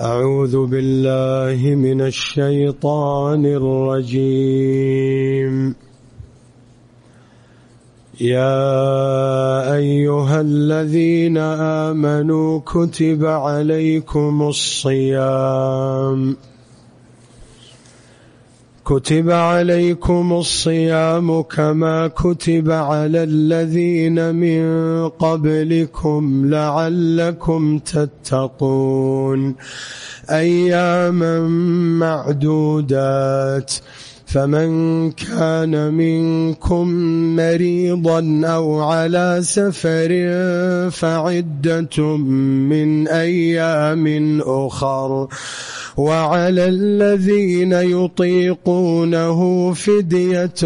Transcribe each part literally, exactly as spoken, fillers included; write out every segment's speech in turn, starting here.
أعوذ بالله من الشيطان الرجيم. يا أيها الذين آمنوا كتب عليكم الصيام كتب عليكم الصيام كما كتب على الذين من قبلكم لعلكم تتقون. أياما معدودات، فمن كان منكم مريضا أو على سفر فعدة من أيام أخر، وعلى الذين يطيقونه فدية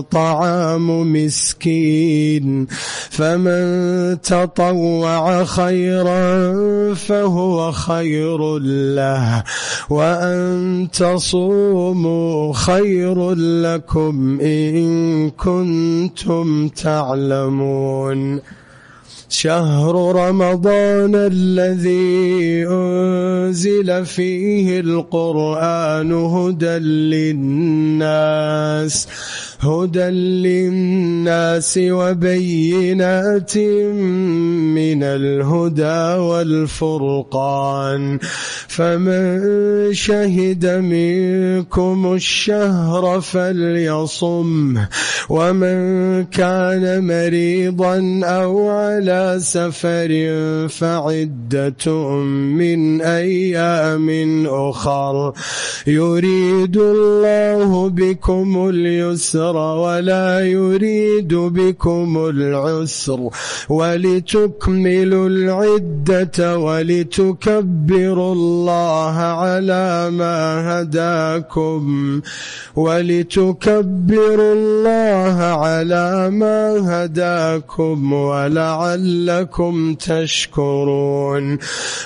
طعام مسكين، فمن تطوع خيرا فهو خير له، وأن تصوموا خير لكم إن كنتم تعلمون. شهر رمضان الذي أنزل فيه القرآن هدى للناس هدى للناس وبينات من الهدى والفرقان، فمن شهد منكم الشهر فليصم، ومن كان مريضا أو على سفر فعدة من أيام أخر. يريد الله بكم اليسر ولا يريد بكم العسر، ولتكملوا العدة ولتكبروا الله على ما هداكم ولتكبروا الله على ما هداكم ولعلكم لكم تشكرون.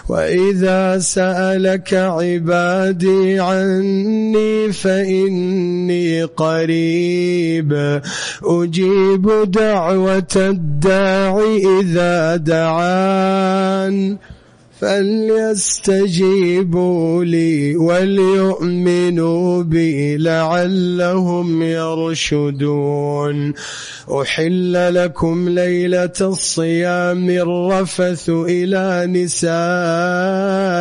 وإذا سألك عبادي عني فإني قريب، أجيب دعوة الداعي إذا دعان، فليستجيبوا لي وليؤمنوا بي لعلهم يرشدون. أحل لكم ليلة الصيام الرفث إلى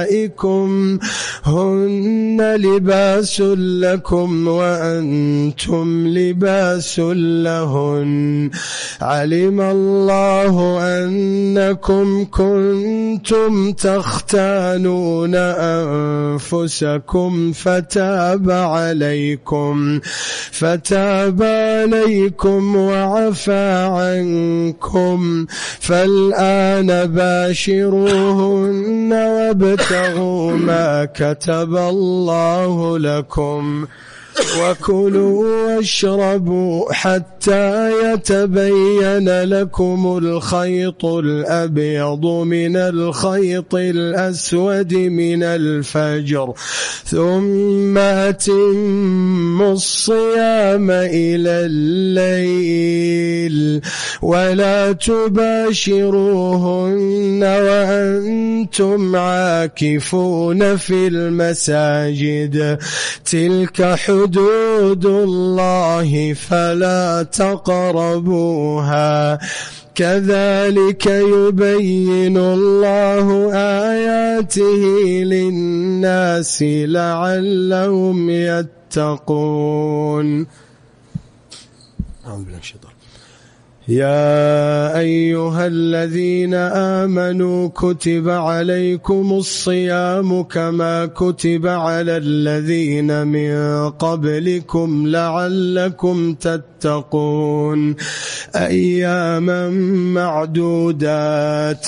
نسائكم، هن لباس لكم وأنتم لباس لهن. علم الله أنكم كنتم تختانون أنفسكم فتاب عليكم فتاب عليكم وعفى عنكم، فالآن باشروهن وابتغوا ما كتب الله لكم، وكلوا واشربوا حتى يتبين لكم الخيط الأبيض من الخيط الأسود من الفجر، ثم أتموا الصيام إلى الليل، ولا تباشروهن وأنتم عاكفون في المساجد، تلك حدود الله فلا تقربوها، كذلك يبين الله آياته للناس لعلهم يتقون. يا أيها الذين آمنوا كتب عليكم الصيام كما كتب على الذين من قبلكم لعلكم تتقون. أياما معدودات،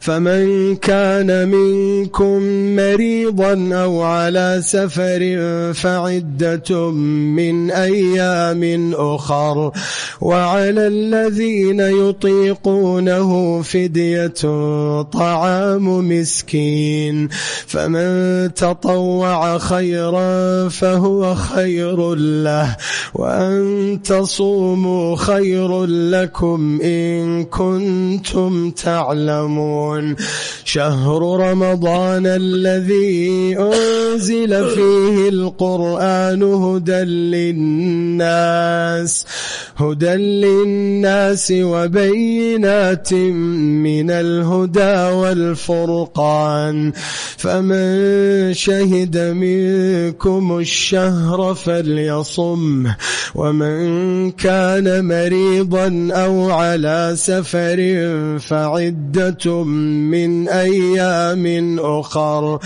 فمن كان منكم مريضا أو على سفر فعدة من أيام أخر، وعلى الذين يطيقونه فدية طعام مسكين، فمن تطوع خيرا فهو خير له، وأن تصوموا خير لكم إن كنتم تعلمون. شهر رمضان الذي أنزل فيه القرآن هدى للناس هدى للناس وبينات من الهدى والفرقان فمن شهد منكم الشهر فليصم ومن كان مريضا أو على سفر فعدة من أيام أخر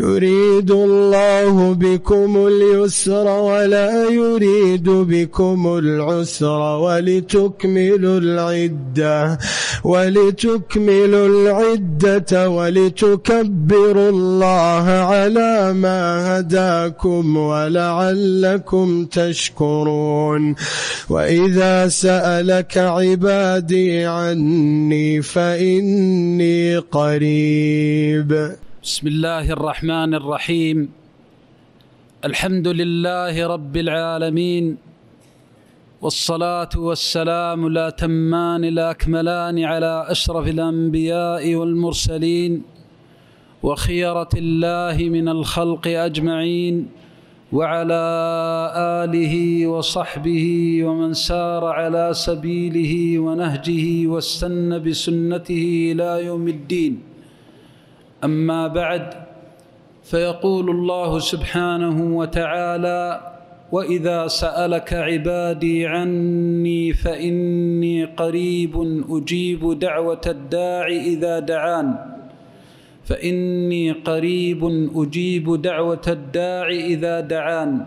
يريد الله بكم اليسر ولا يريد بكم العسر ولتكملوا العدة ولتكملوا العدة ولتكبروا الله على ما هداكم ولعلكم تشكرون وإذا سألك عبادي عني فإني قريب. بسم الله الرحمن الرحيم. الحمد لله رب العالمين، والصلاة والسلام الأتمان الأكملان على أشرف الأنبياء والمرسلين وخيرة الله من الخلق أجمعين، وعلى آله وصحبه ومن سار على سبيله ونهجه واستنى بسنته إلى يوم الدين. أما بعد، فيقول الله سبحانه وتعالى: وإذا سألك عبادي عني فإني قريب أجيب دعوة الداع إذا دعان فإني قريب أجيب دعوة الداع إذا دعان.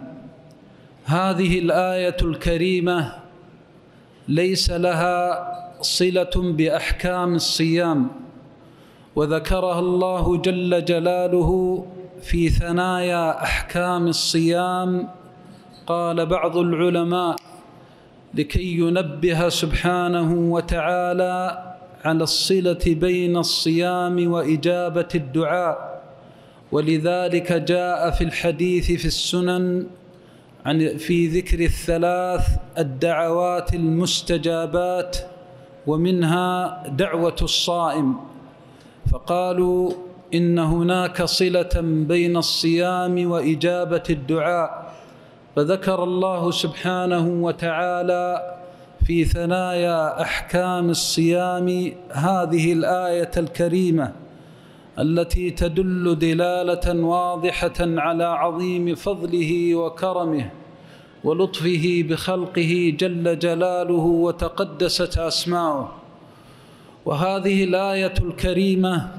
هذه الآية الكريمة ليس لها صلة بأحكام الصيام، وذكرها الله جل جلاله في ثنايا أحكام الصيام. قال بعض العلماء: لكي ينبه سبحانه وتعالى على الصلة بين الصيام وإجابة الدعاء، ولذلك جاء في الحديث في السنن عن في ذكر الثلاث الدعوات المستجابات، ومنها دعوة الصائم، فقالوا إن هناك صلة بين الصيام وإجابة الدعاء. فذكر الله سبحانه وتعالى في ثنايا أحكام الصيام هذه الآية الكريمة التي تدل دلالة واضحة على عظيم فضله وكرمه ولطفه بخلقه جل جلاله وتقدست أسماؤه. وهذه الآية الكريمة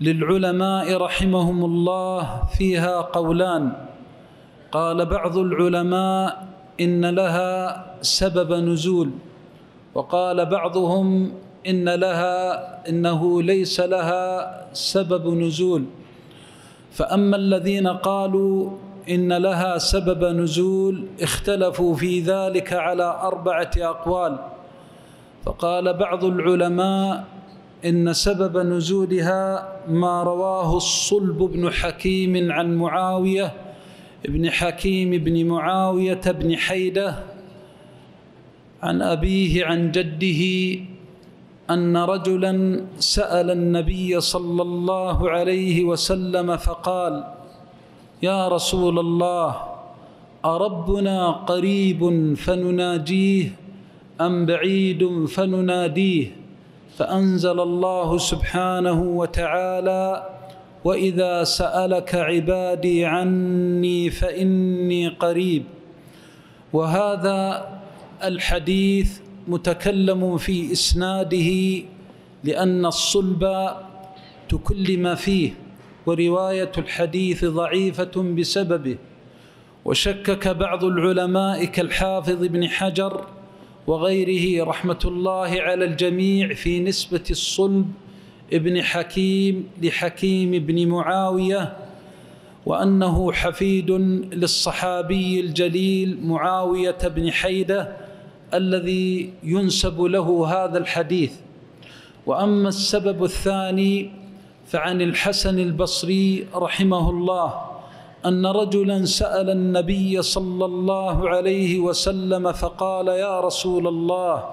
للعلماء رحمهم الله فيها قولان. قال بعض العلماء إن لها سبب نزول، وقال بعضهم إن لها إنه ليس لها سبب نزول. فأما الذين قالوا إن لها سبب نزول اختلفوا في ذلك على أربعة أقوال. فقال بعض العلماء إن سبب نزولها ما رواه الصلب بن حكيم عن معاوية ابن حكيم بن معاوية بن حيدة عن أبيه عن جده أن رجلا سأل النبي صلى الله عليه وسلم فقال: يا رسول الله، أربنا قريب فنناجيه أم بعيد فنناديه؟ فأنزل الله سبحانه وتعالى: وإذا سألك عبادي عني فإني قريب. وهذا الحديث متكلم في إسناده، لأن الصلب تكلم فيه، ورواية الحديث ضعيفة بسببه، وشكك بعض العلماء كالحافظ ابن حجر وغيره رحمة الله على الجميع في نسبة الصلب ابن حكيم لحكيم بن معاوية، وأنه حفيد للصحابي الجليل معاوية بن حيدة الذي ينسب له هذا الحديث. وأما السبب الثاني فعن الحسن البصري رحمه الله أن رجلا سأل النبي صلى الله عليه وسلم فقال: يا رسول الله،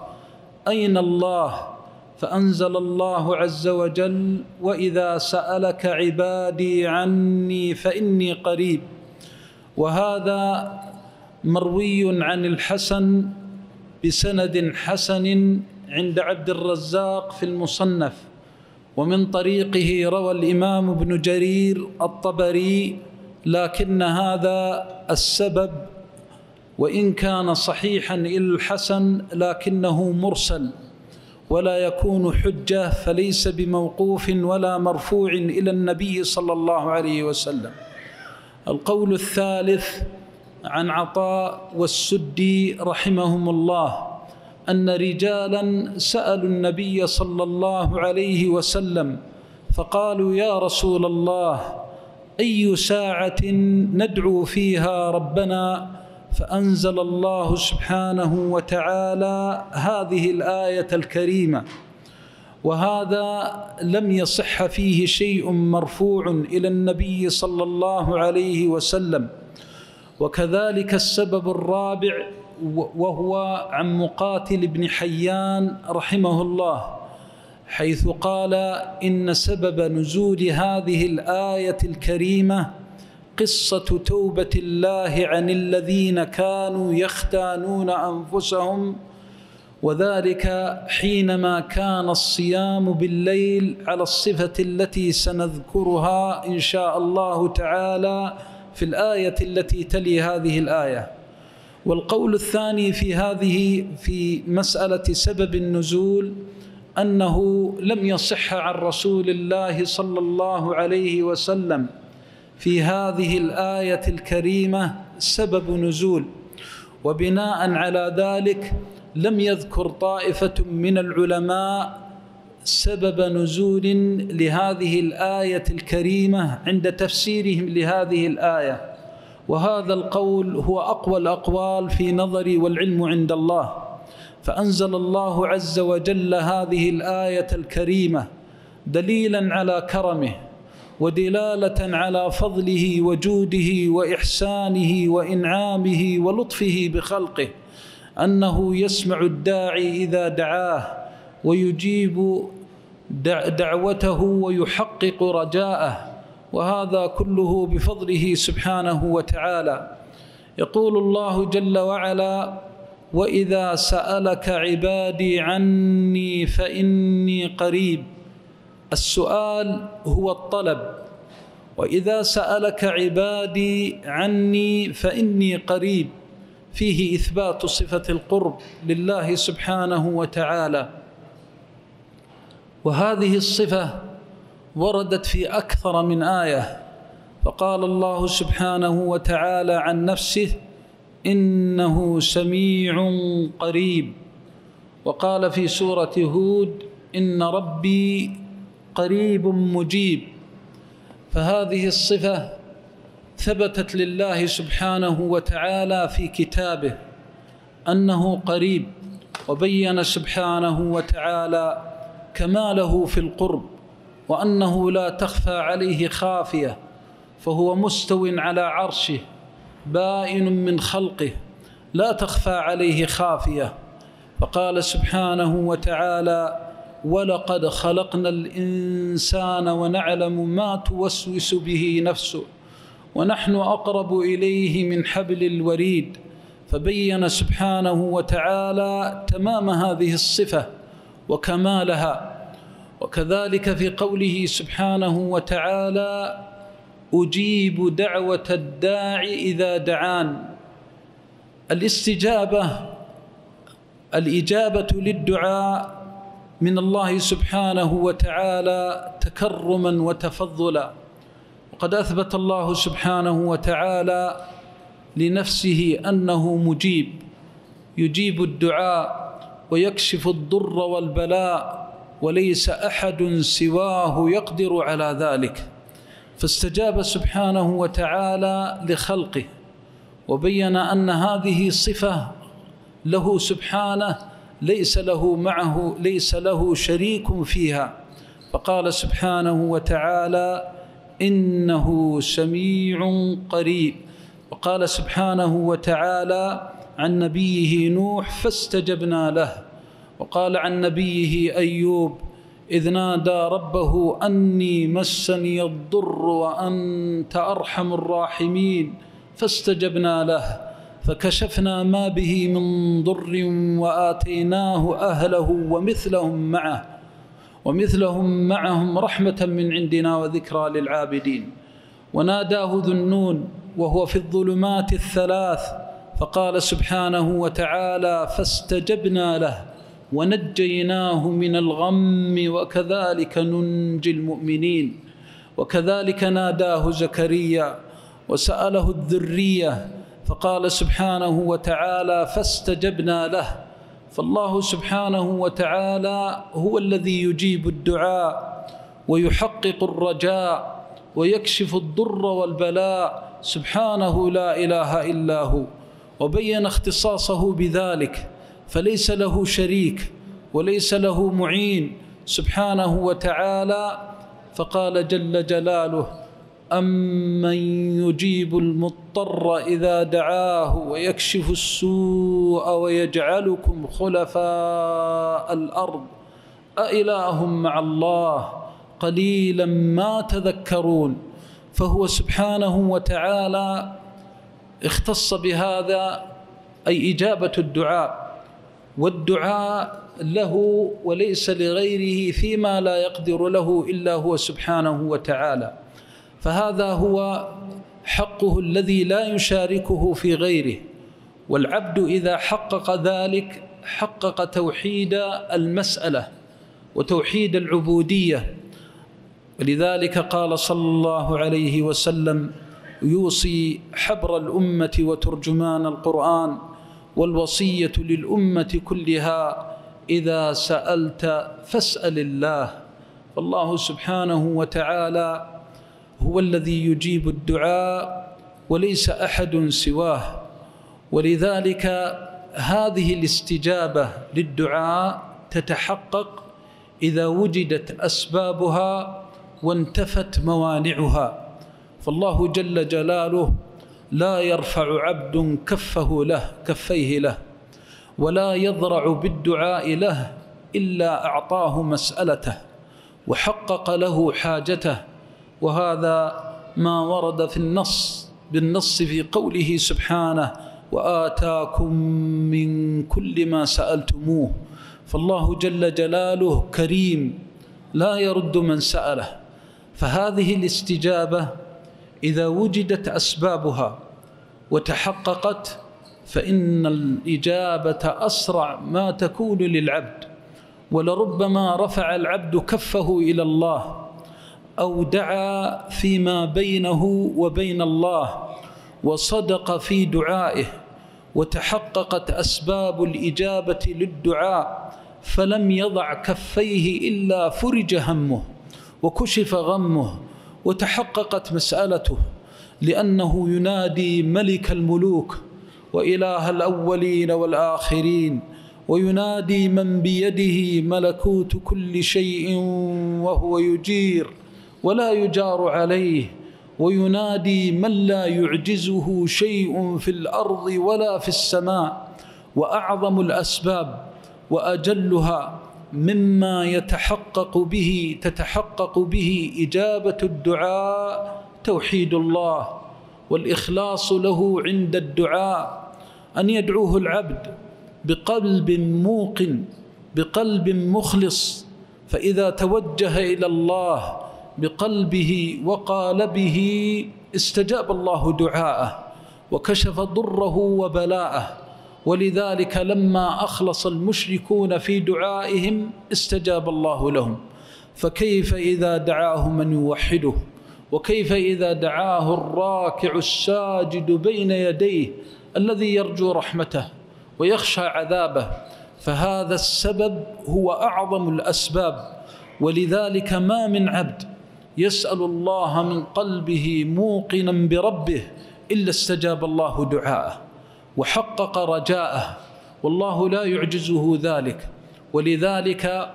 أين الله؟ فأنزل الله عز وجل: وإذا سألك عبادي عني فإني قريب. وهذا مروي عن الحسن بسند حسن عند عبد الرزاق في المصنف، ومن طريقه روى الإمام ابن جرير الطبري، لكن هذا السبب وإن كان صحيحا إلى الحسن لكنه مرسل ولا يكون حجة، فليس بموقوف ولا مرفوع إلى النبي صلى الله عليه وسلم. القول الثالث عن عطاء والسدي رحمهم الله أن رجالا سألوا النبي صلى الله عليه وسلم فقالوا: يا رسول الله، أي ساعة ندعو فيها ربنا؟ فأنزل الله سبحانه وتعالى هذه الآية الكريمة، وهذا لم يصح فيه شيء مرفوع إلى النبي صلى الله عليه وسلم. وكذلك السبب الرابع، وهو عن مقاتل بن حيان رحمه الله، حيث قال إن سبب نزول هذه الآية الكريمة قصة توبة الله عن الذين كانوا يختانون أنفسهم، وذلك حينما كان الصيام بالليل على الصفة التي سنذكرها إن شاء الله تعالى في الآية التي تلي هذه الآية. والقول الثاني في هذه في مسألة سبب النزول أنه لم يصح عن رسول الله صلى الله عليه وسلم في هذه الآية الكريمة سبب نزول، وبناء على ذلك لم يذكر طائفة من العلماء سبب نزول لهذه الآية الكريمة عند تفسيرهم لهذه الآية، وهذا القول هو أقوى الأقوال في نظري والعلم عند الله. فأنزل الله عز وجل هذه الآية الكريمة دليلا على كرمه ودلالة على فضله وجوده وإحسانه وإنعامه ولطفه بخلقه، أنه يسمع الداعي إذا دعاه ويجيب دعوته ويحقق رجاءه، وهذا كله بفضله سبحانه وتعالى. يقول الله جل وعلا: وإذا سألك عبادي عني فإني قريب. السؤال هو الطلب، وإذا سألك عبادي عني فإني قريب، فيه إثبات صفة القرب لله سبحانه وتعالى، وهذه الصفة وردت في أكثر من آية، فقال الله سبحانه وتعالى عن نفسه: إنه سميع قريب، وقال في سورة هود: إن ربي قريب مجيب. فهذه الصفة ثبتت لله سبحانه وتعالى في كتابه أنه قريب، وبين سبحانه وتعالى كماله في القرب وأنه لا تخفى عليه خافية، فهو مستو على عرشه بائن من خلقه لا تخفى عليه خافية. فقال سبحانه وتعالى: ولقد خلقنا الإنسان ونعلم ما توسوس به نفسه ونحن أقرب إليه من حبل الوريد. فبين سبحانه وتعالى تمام هذه الصفة وكمالها. وكذلك في قوله سبحانه وتعالى: أجيب دعوة الداعي إذا دعان. الاستجابة الإجابة للدعاء من الله سبحانه وتعالى تكرما وتفضلا، وقد أثبت الله سبحانه وتعالى لنفسه أنه مجيب، يجيب الدعاء ويكشف الضر والبلاء، وليس أحد سواه يقدر على ذلك. فاستجاب سبحانه وتعالى لخلقه، وبين أن هذه صفة له سبحانه ليس له معه ليس له شريك فيها. فقال سبحانه وتعالى: إنه سميع قريب. وقال سبحانه وتعالى عن نبيه نوح: فاستجبنا له وقال عن نبيه أيوب إذ نادى ربه أني مسني الضر وأنت أرحم الراحمين فاستجبنا له فكشفنا ما به من ضر وآتيناه أهله ومثلهم معه ومثلهم معهم رحمة من عندنا وذكرى للعابدين. وناداه ذو النون وهو في الظلمات الثلاث فقال سبحانه وتعالى فاستجبنا له ونجيناه من الغم وكذلك ننجي المؤمنين. وكذلك ناداه زكريا وسأله الذرية فقال سبحانه وتعالى فاستجبنا له. فالله سبحانه وتعالى هو الذي يجيب الدعاء ويحقق الرجاء ويكشف الضر والبلاء سبحانه لا إله إلا هو، وبين اختصاصه بذلك فليس له شريك وليس له معين سبحانه وتعالى. فقال جل جلاله أمن يجيب المضطر إذا دعاه ويكشف السوء ويجعلكم خلفاء الأرض أإله مع الله قليلا ما تذكرون. فهو سبحانه وتعالى اختص بهذا أي إجابة الدعاء، والدعاء له وليس لغيره فيما لا يقدر له إلا هو سبحانه وتعالى، فهذا هو حقه الذي لا يشاركه في غيره. والعبد إذا حقق ذلك حقق توحيد المسألة وتوحيد العبودية، ولذلك قال صلى الله عليه وسلم يوصي حبر الأمة وترجمان القرآن والوصية للأمة كلها إذا سألت فاسأل الله. فالله سبحانه وتعالى هو الذي يجيب الدعاء وليس أحد سواه، ولذلك هذه الاستجابة للدعاء تتحقق إذا وجدت أسبابها وانتفت موانعها. فالله جل جلاله لا يرفع عبد كفه له كفيه له ولا يضرع بالدعاء له إلا أعطاه مسألته وحقق له حاجته، وهذا ما ورد في النص بالنص في قوله سبحانه وآتاكم من كل ما سألتموه. فالله جل جلاله كريم لا يرد من سأله. فهذه الاستجابة إذا وجدت أسبابها وتحققت فإن الإجابة أسرع ما تكون للعبد، ولربما رفع العبد كفه إلى الله أو دعا فيما بينه وبين الله وصدق في دعائه وتحققت أسباب الإجابة للدعاء فلم يضع كفيه إلا فرج همه وكشف غمه وتحققت مسألته، لأنه ينادي ملك الملوك وإله الأولين والآخرين وينادي من بيده ملكوت كل شيء وهو يجير ولا يجار عليه، وينادي من لا يعجزه شيء في الأرض ولا في السماء. وأعظم الأسباب وأجلها مما يتحقق به تتحقق به إجابة الدعاء توحيد الله والإخلاص له عند الدعاء، أن يدعوه العبد بقلب موقن بقلب مخلص، فإذا توجه إلى الله بقلبه وقالبه استجاب الله دعاءه وكشف ضره وبلاءه. ولذلك لما أخلص المشركون في دعائهم استجاب الله لهم، فكيف إذا دعاه من يوحده، وكيف إذا دعاه الراكع الساجد بين يديه الذي يرجو رحمته ويخشى عذابه. فهذا السبب هو أعظم الأسباب، ولذلك ما من عبد يسأل الله من قلبه موقنا بربه إلا استجاب الله دعاءه وحقق رجاءه، والله لا يعجزه ذلك. ولذلك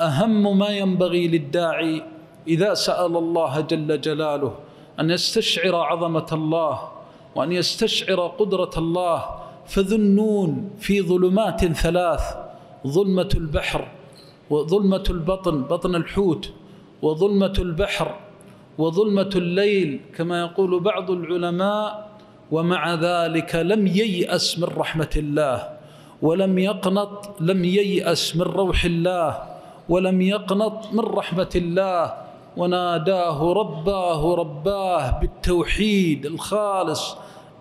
أهم ما ينبغي للداعي إذا سأل الله جل جلاله أن يستشعر عظمة الله وأن يستشعر قدرة الله. فذو النون في ظلمات ثلاث ظلمة البحر وظلمة البطن بطن الحوت وظلمة البحر وظلمة الليل كما يقول بعض العلماء. ومع ذلك لم ييأس من رحمة الله ولم يقنط، لم ييأس من روح الله ولم يقنط من رحمة الله، وناداه رباه رباه بالتوحيد الخالص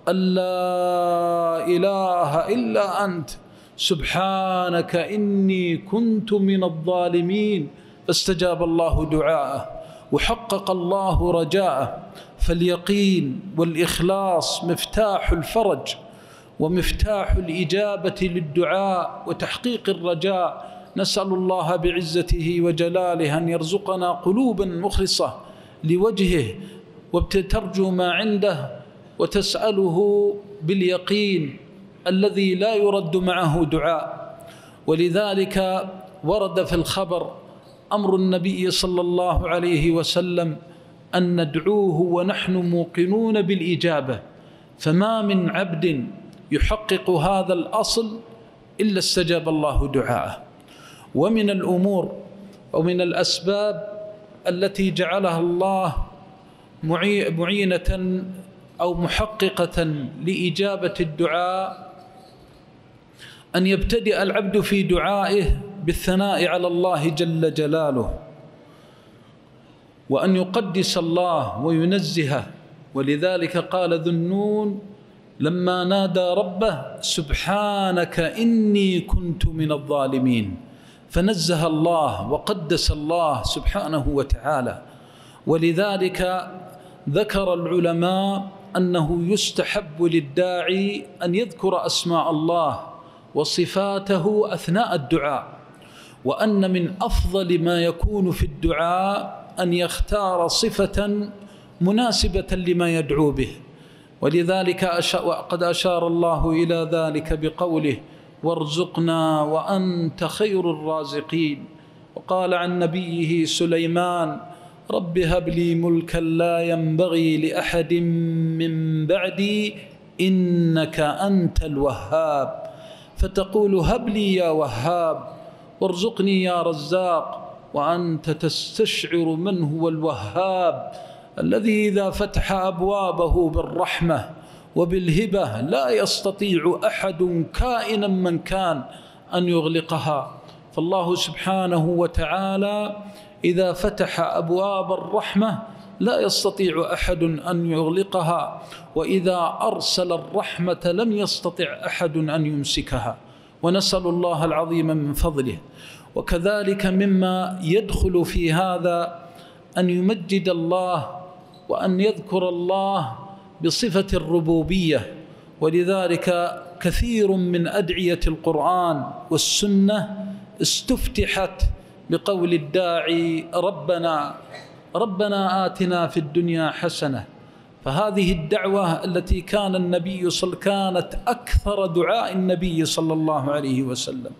أن لا إله إلا أنت سبحانك إني كنت من الظالمين، فاستجاب الله دعاءه وحقق الله رجاءه. فاليقين والإخلاص مفتاح الفرج ومفتاح الإجابة للدعاء وتحقيق الرجاء. نسأل الله بعزته وجلاله أن يرزقنا قلوبا مخلصة لوجهه وبترجو ما عنده وتسأله باليقين الذي لا يرد معه دعاء. ولذلك ورد في الخبر أمر النبي صلى الله عليه وسلم أن ندعوه ونحن موقنون بالإجابة، فما من عبد يحقق هذا الأصل إلا استجاب الله دعاءه. ومن الأمور ومن الأسباب التي جعلها الله معينة أو محققة لإجابة الدعاء أن يبتدئ العبد في دعائه بالثناء على الله جل جلاله، وأن يقدس الله وينزهه. ولذلك قال ذو النون لما نادى ربه سبحانك إني كنت من الظالمين، فنزه الله وقدس الله سبحانه وتعالى. ولذلك ذكر العلماء أنه يستحب للداعي أن يذكر أسماء الله وصفاته أثناء الدعاء، وأن من أفضل ما يكون في الدعاء أن يختار صفة مناسبة لما يدعو به. ولذلك قد أشار الله إلى ذلك بقوله وارزقنا وأنت خير الرازقين. وقال عن نبيه سليمان رب هب لي ملكا لا ينبغي لأحد من بعدي إنك أنت الوهاب، فتقول هب لي يا وهاب وارزقني يا رزاق، وأنت تستشعر من هو الوهاب الذي إذا فتح أبوابه بالرحمة وبالهبة لا يستطيع أحد كائنا من كان أن يغلقها. فالله سبحانه وتعالى إذا فتح أبواب الرحمة لا يستطيع أحد أن يغلقها، وإذا أرسل الرحمة لم يستطع أحد أن يمسكها، ونسأل الله العظيم من فضله. وكذلك مما يدخل في هذا أن يمجد الله وأن يذكر الله بصفة الربوبية. ولذلك كثير من أدعية القرآن والسنة استفتحت بقول الداعي ربنا ربنا آتنا في الدنيا حسنة. فهذه الدعوة التي كان النبي صلى كانت أكثر دعاء النبي صلى الله عليه وسلم.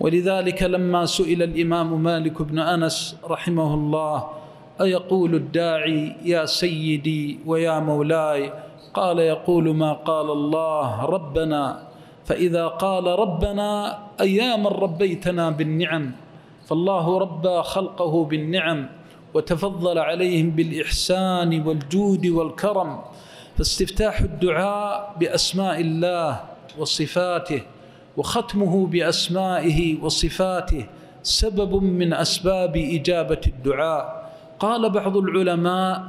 ولذلك لما سئل الإمام مالك بن أنس رحمه الله أيقول الداعي يا سيدي ويا مولاي؟ قال يقول ما قال الله ربنا، فإذا قال ربنا أياما ربيتنا بالنعم. فالله ربى خلقه بالنعم وتفضل عليهم بالإحسان والجود والكرم. فاستفتاح الدعاء بأسماء الله وصفاته وختمه بأسمائه وصفاته سبب من أسباب إجابة الدعاء. قال بعض العلماء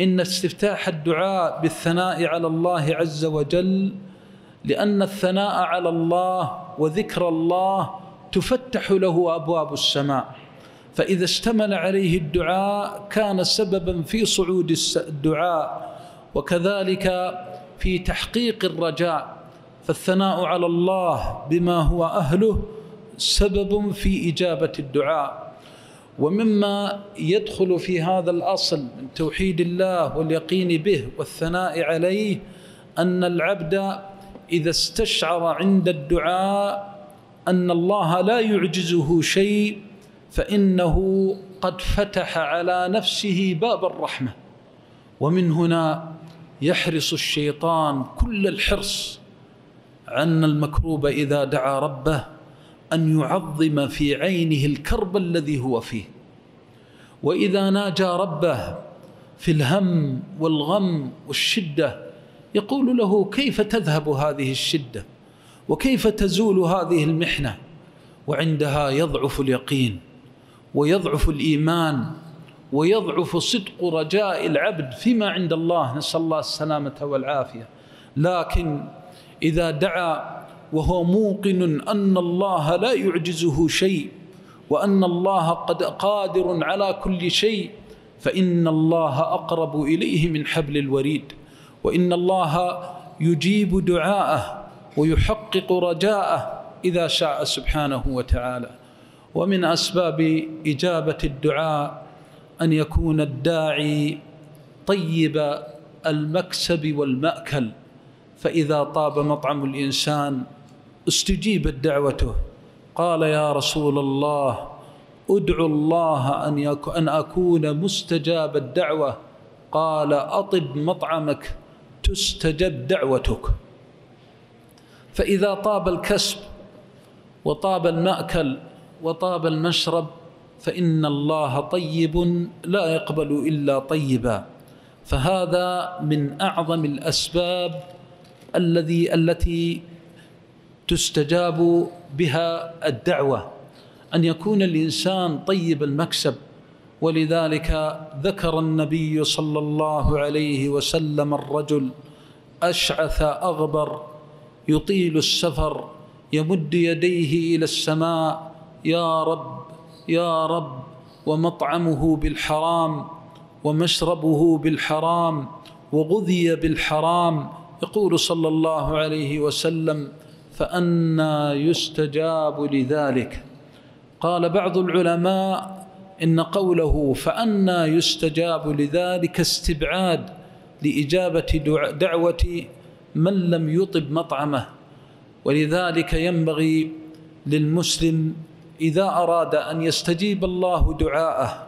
إن استفتاح الدعاء بالثناء على الله عز وجل، لأن الثناء على الله وذكر الله تفتح له أبواب السماء، فإذا اشتمل عليه الدعاء كان سببا في صعود الدعاء وكذلك في تحقيق الرجاء. فالثناء على الله بما هو أهله سبب في إجابة الدعاء. ومما يدخل في هذا الأصل من توحيد الله واليقين به والثناء عليه أن العبد إذا استشعر عند الدعاء أن الله لا يعجزه شيء فإنه قد فتح على نفسه باب الرحمة. ومن هنا يحرص الشيطان كل الحرص عن المكروب إذا دعا ربه أن يعظم في عينه الكرب الذي هو فيه. وإذا ناجى ربه في الهم والغم والشدة يقول له: كيف تذهب هذه الشدة؟ وكيف تزول هذه المحنة؟ وعندها يضعف اليقين، ويضعف الإيمان، ويضعف صدق رجاء العبد فيما عند الله، نسأل الله السلامة والعافية. لكن إذا دعا وهو موقن أن الله لا يعجزه شيء، وأن الله قد قادر على كل شيء، فإن الله أقرب إليه من حبل الوريد، وإن الله يجيب دعاءه ويحقق رجاءه إذا شاء سبحانه وتعالى. ومن أسباب إجابة الدعاء أن يكون الداعي طيب المكسب والمأكل، فإذا طاب مطعم الإنسان استجيبت دعوته. قال: يا رسول الله، أدعو الله أن أكون مستجاب الدعوة. قال: أطب مطعمك تستجب دعوتك. فإذا طاب الكسب وطاب المأكل وطاب المشرب فإن الله طيب لا يقبل إلا طيبا. فهذا من أعظم الأسباب الذي التي تستجاب بها الدعوة، أن يكون الإنسان طيب المكسب. ولذلك ذكر النبي صلى الله عليه وسلم الرجل أشعث أغبر يطيل السفر يمد يديه إلى السماء: يا رب يا رب، ومطعمه بالحرام ومشربه بالحرام وغذي بالحرام. يقول صلى الله عليه وسلم: فأنى يستجاب لذلك؟ قال بعض العلماء: إن قوله فأنى يستجاب لذلك استبعاد لإجابة دعوة من لم يطب مطعمه. ولذلك ينبغي للمسلم إذا أراد أن يستجيب الله دعاءه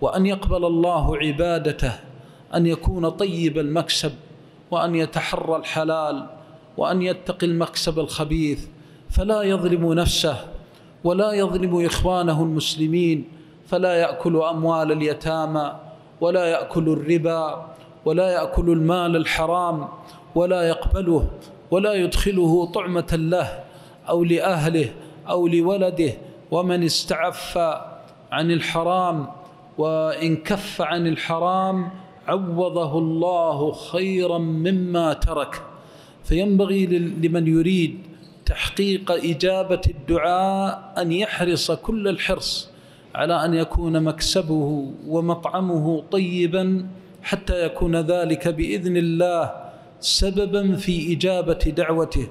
وأن يقبل الله عبادته أن يكون طيب المكسب، وأن يتحرى الحلال، وأن يتقي المكسب الخبيث، فلا يظلم نفسه ولا يظلم إخوانه المسلمين، فلا يأكل أموال اليتامى، ولا يأكل الربا، ولا يأكل المال الحرام، ولا يقبله، ولا يدخله طعمة له أو لأهله أو لولده. ومن استعفى عن الحرام وإن كف عن الحرام عوضه الله خيرا مما ترك. فينبغي لمن يريد تحقيق إجابة الدعاء أن يحرص كل الحرص على أن يكون مكسبه ومطعمه طيبا، حتى يكون ذلك بإذن الله سببا في إجابة دعوته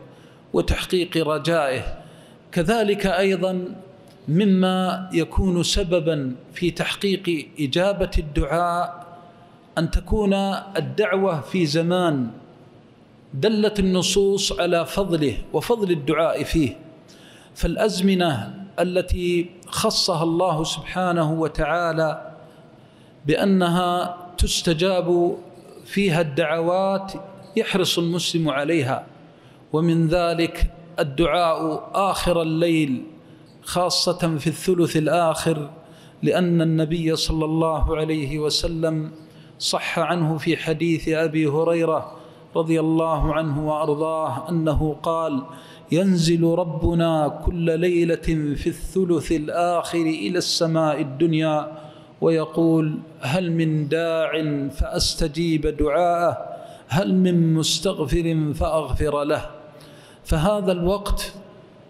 وتحقيق رجائه. كذلك أيضا مما يكون سببا في تحقيق إجابة الدعاء أن تكون الدعوة في زمان دلت النصوص على فضله وفضل الدعاء فيه. فالأزمنة التي خصها الله سبحانه وتعالى بأنها تستجاب فيها الدعوات يحرص المسلم عليها، ومن ذلك الدعاء آخر الليل، خاصة في الثلث الآخر، لأن النبي صلى الله عليه وسلم صح عنه في حديث أبي هريرة رضي الله عنه وأرضاه أنه قال: ينزل ربنا كل ليلة في الثلث الآخر إلى السماء الدنيا ويقول: هل من داع فأستجيب دعاءه، هل من مستغفر فأغفر له. فهذا الوقت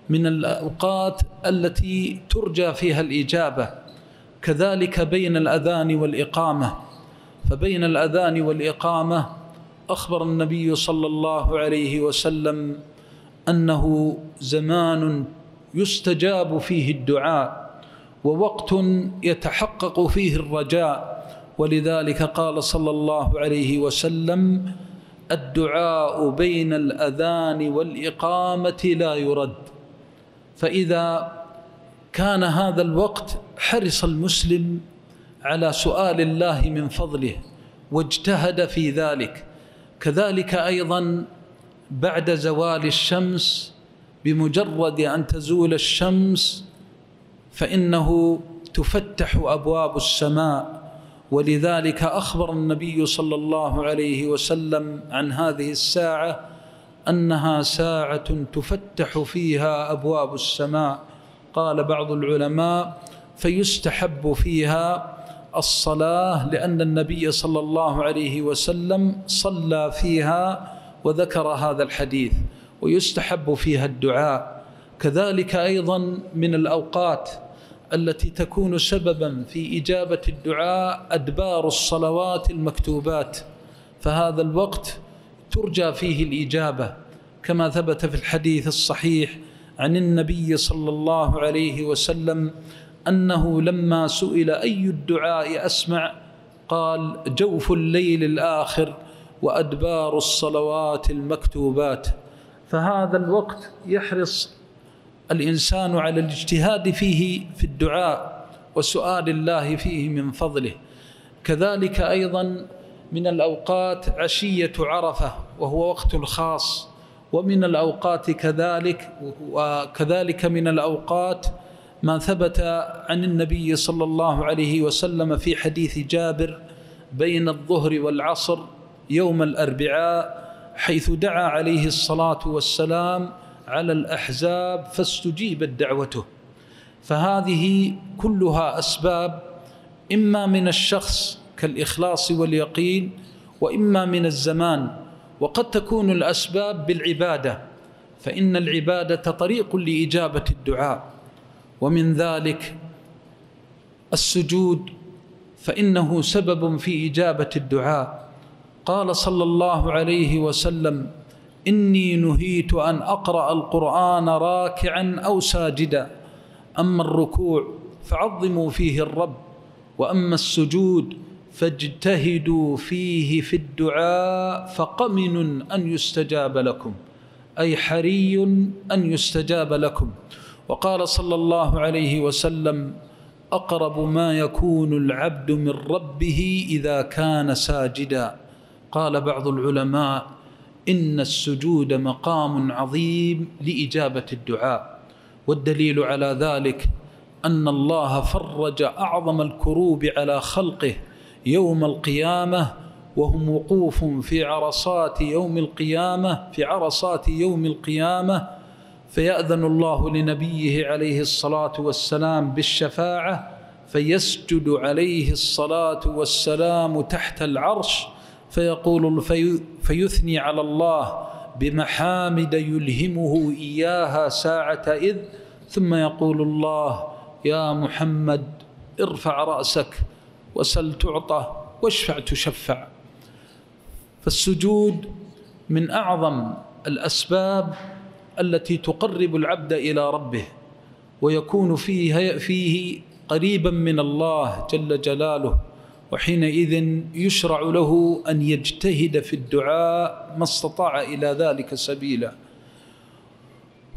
من الأوقات التي ترجى فيها الإجابة. كذلك بين الأذان والإقامة، فبين الأذان والإقامة أخبر النبي صلى الله عليه وسلم أنه زمان يستجاب فيه الدعاء ووقت يتحقق فيه الرجاء. ولذلك قال صلى الله عليه وسلم: الدعاء بين الأذان والإقامة لا يرد. فإذا كان هذا الوقت حرص المسلم على سؤال الله من فضله واجتهد في ذلك. كذلك أيضا بعد زوال الشمس بمجرد أن تزول الشمس فإنه تفتح أبواب السماء، ولذلك أخبر النبي صلى الله عليه وسلم عن هذه الساعة أنها ساعة تفتح فيها أبواب السماء. قال بعض العلماء فيستحب فيها الصلاة، لأن النبي صلى الله عليه وسلم صلى فيها وذكر هذا الحديث، ويستحب فيها الدعاء. كذلك أيضا من الأوقات التي تكون سببا في إجابة الدعاء أدبار الصلوات المكتوبات، فهذا الوقت ترجى فيه الإجابة، كما ثبت في الحديث الصحيح عن النبي صلى الله عليه وسلم أنه لما سئل أي الدعاء أسمع قال جوف الليل الآخر وأدبار الصلوات المكتوبات. فهذا الوقت يحرص الإنسان على الاجتهاد فيه في الدعاء وسؤال الله فيه من فضله. كذلك أيضا من الأوقات عشية عرفة وهو وقت خاص، ومن الأوقات كذلك وكذلك من الأوقات ما ثبت عن النبي صلى الله عليه وسلم في حديث جابر بين الظهر والعصر يوم الأربعاء، حيث دعا عليه الصلاة والسلام على الأحزاب فاستجيبت دعوته. فهذه كلها أسباب، إما من الشخص كالإخلاص واليقين، وإما من الزمان. وقد تكون الأسباب بالعبادة، فإن العبادة طريق لإجابة الدعاء، ومن ذلك السجود فإنه سبب في إجابة الدعاء. قال صلى الله عليه وسلم إني نهيت أن أقرأ القرآن راكعا أو ساجدا، أما الركوع فعظموا فيه الرب، وأما السجود فاجتهدوا فيه في الدعاء فقمن أن يستجاب لكم، أي حري أن يستجاب لكم. وقال صلى الله عليه وسلم أقرب ما يكون العبد من ربه إذا كان ساجدا. قال بعض العلماء إن السجود مقام عظيم لإجابة الدعاء، والدليل على ذلك أن الله فرج أعظم الكروب على خلقه يوم القيامة، وهم وقوف في عرصات يوم القيامة في عرصات يوم القيامة، فيأذن الله لنبيه عليه الصلاة والسلام بالشفاعة فيسجد عليه الصلاة والسلام تحت العرش، فيقول فيثني على الله بمحامد يلهمه إياها ساعة إذ، ثم يقول الله يا محمد ارفع رأسك وسل تعطى واشفع تشفع. فالسجود من أعظم الأسباب التي تقرب العبد إلى ربه، ويكون فيه, فيه قريبا من الله جل جلاله، وحينئذ يشرع له أن يجتهد في الدعاء ما استطاع إلى ذلك سبيلا.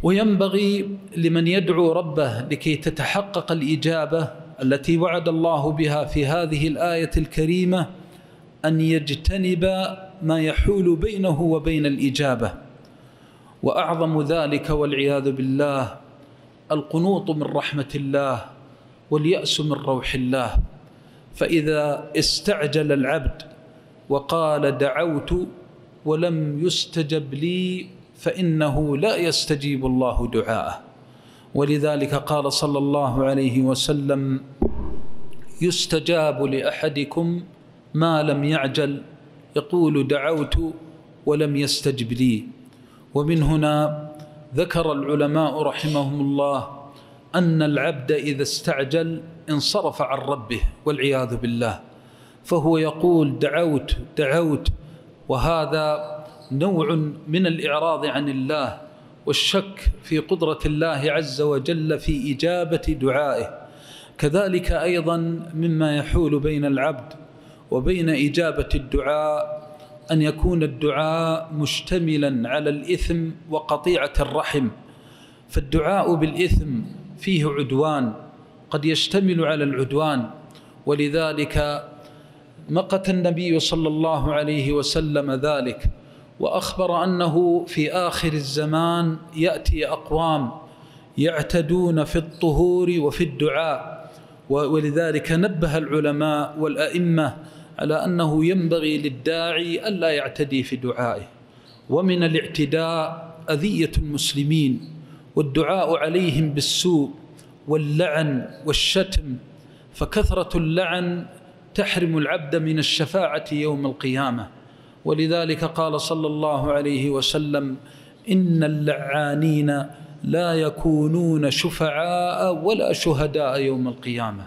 وينبغي لمن يدعو ربه لكي تتحقق الإجابة التي وعد الله بها في هذه الآية الكريمة أن يجتنب ما يحول بينه وبين الإجابة، وأعظم ذلك والعياذ بالله القنوط من رحمة الله واليأس من روح الله. فإذا استعجل العبد وقال دعوت ولم يستجب لي فإنه لا يستجيب الله دعاءه، ولذلك قال صلى الله عليه وسلم يستجاب لأحدكم ما لم يعجل، يقول دعوت ولم يستجب لي. ومن هنا ذكر العلماء رحمهم الله أن العبد إذا استعجل انصرف عن ربه والعياذ بالله، فهو يقول دعوت دعوت، وهذا نوع من الإعراض عن الله والشك في قدرة الله عز وجل في إجابة دعائه. كذلك أيضا مما يحول بين العبد وبين إجابة الدعاء أن يكون الدعاء مشتملا على الإثم وقطيعة الرحم، فالدعاء بالإثم فيه عدوان، قد يشتمل على العدوان، ولذلك مقت النبي صلى الله عليه وسلم ذلك وأخبر أنه في آخر الزمان يأتي أقوام يعتدون في الطهور وفي الدعاء، ولذلك نبه العلماء والأئمة على أنه ينبغي للداعي ألا يعتدي في دعائه، ومن الاعتداء أذية المسلمين والدعاء عليهم بالسوء واللعن والشتم، فكثرة اللعن تحرم العبد من الشفاعة يوم القيامة. ولذلك قال صلى الله عليه وسلم: إن اللعانين لا يكونون شفعاء ولا شهداء يوم القيامة،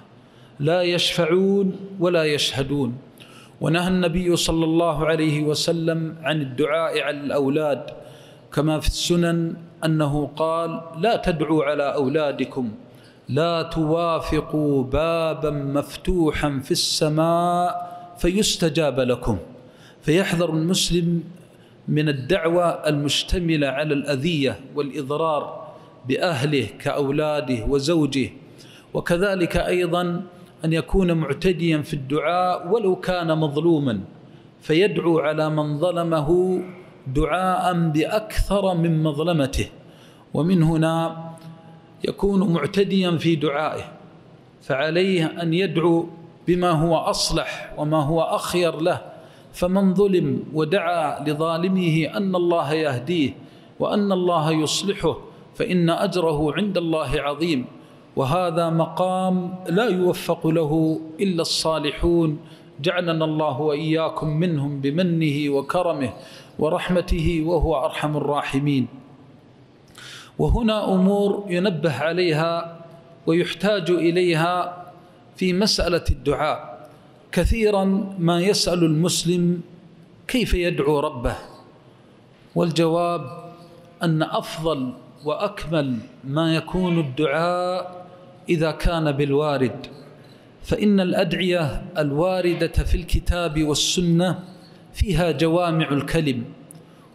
لا يشفعون ولا يشهدون. ونهى النبي صلى الله عليه وسلم عن الدعاء على الأولاد، كما في السنن أنه قال: لا تدعوا على أولادكم، لا توافقوا بابا مفتوحا في السماء فيستجاب لكم. فيحذر المسلم من الدعوة المشتملة على الأذية والإضرار بأهله كأولاده وزوجه، وكذلك أيضا أن يكون معتديا في الدعاء ولو كان مظلوما، فيدعو على من ظلمه دعاء بأكثر من مظلمته، ومن هنا يكون معتديا في دعائه، فعليه أن يدعو بما هو أصلح وما هو أخير له. فمن ظلم ودعا لظالمه أن الله يهديه وأن الله يصلحه فإن أجره عند الله عظيم، وهذا مقام لا يوفق له إلا الصالحون، جعلنا الله وإياكم منهم بمنه وكرمه ورحمته وهو أرحم الراحمين. وهنا أمور ينبه عليها ويحتاج إليها في مسألة الدعاء. كثيرا ما يسأل المسلم كيف يدعو ربه، والجواب أن أفضل وأكمل ما يكون الدعاء إذا كان بالوارد، فإن الأدعية الواردة في الكتاب والسنة فيها جوامع الكلم،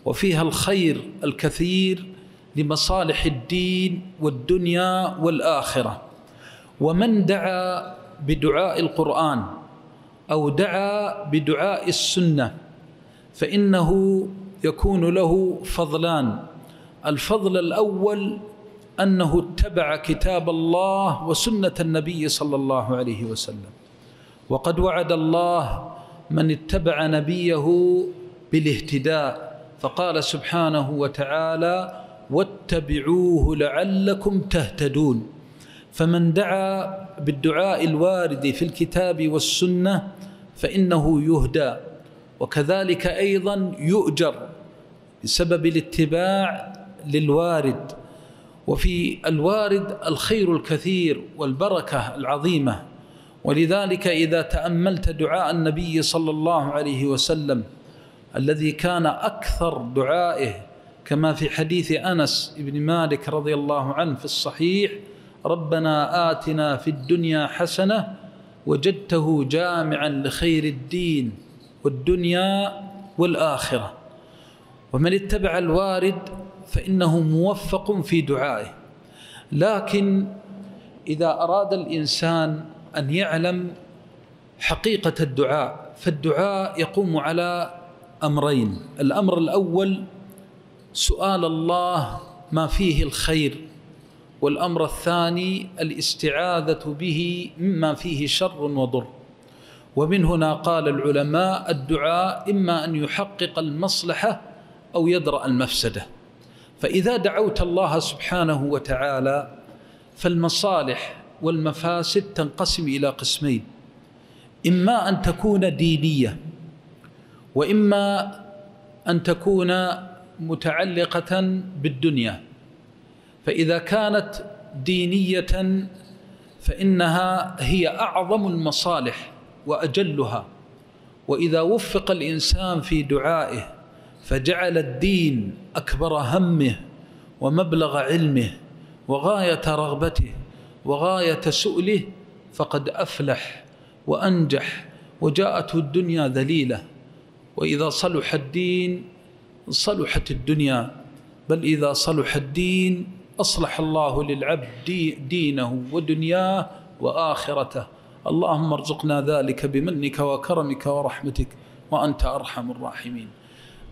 وفيها الخير الكثير لمصالح الدين والدنيا والآخرة. ومن دعا بدعاء القرآن أو دعا بدعاء السنة فإنه يكون له فضلان: الفضل الأول أنه اتبع كتاب الله وسنة النبي صلى الله عليه وسلم، وقد وعد الله من اتبع نبيه بالاهتداء، فقال سبحانه وتعالى: واتبعوه لعلكم تهتدون. فمن دعا بالدعاء الوارد في الكتاب والسنة فإنه يهدى، وكذلك أيضا يؤجر بسبب الاتباع للوارد. وفي الوارد الخير الكثير والبركة العظيمة، ولذلك إذا تأملت دعاء النبي صلى الله عليه وسلم الذي كان أكثر دعائه، كما في حديث أنس بن مالك رضي الله عنه في الصحيح: ربنا آتنا في الدنيا حسنة وجدته جامعا لخير الدين والدنيا والآخرة. ومن اتبع الوارد فإنه موفق في دعائه. لكن إذا أراد الإنسان أن يعلم حقيقة الدعاء، فالدعاء يقوم على أمرين: الأمر الأول سؤال الله ما فيه الخير، والأمر الثاني الاستعاذة به مما فيه شر وضر. ومن هنا قال العلماء: الدعاء إما أن يحقق المصلحة أو يدرأ المفسدة. فإذا دعوت الله سبحانه وتعالى فالمصالح والمفاسد تنقسم إلى قسمين: إما أن تكون دينية، وإما أن تكون متعلقة بالدنيا. فإذا كانت دينية فإنها هي أعظم المصالح وأجلها، وإذا وفق الإنسان في دعائه فجعل الدين أكبر همه ومبلغ علمه وغاية رغبته وغاية سؤله فقد أفلح وأنجح، وجاءته الدنيا ذليلة. وإذا صلح الدين صلحت الدنيا، بل إذا صلح الدين أصلح الله للعبد دينه ودنياه وآخرته. اللهم ارزقنا ذلك بمنك وكرمك ورحمتك وأنت أرحم الراحمين.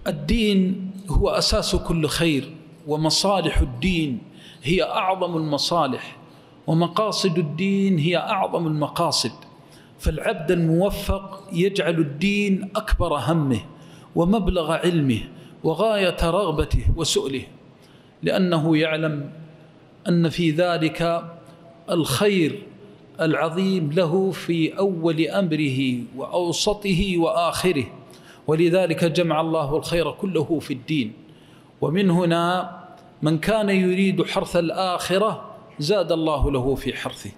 الدين هو أساس كل خير، ومصالح الدين هي أعظم المصالح، ومقاصد الدين هي أعظم المقاصد. فالعبد الموفق يجعل الدين أكبر همه ومبلغ علمه وغاية رغبته وسؤله، لأنه يعلم أن في ذلك الخير العظيم له في أول أمره وأوسطه وآخره. ولذلك جمع الله الخير كله في الدين. ومن هنا من كان يريد حرث الآخرة زاد الله له في حرثه،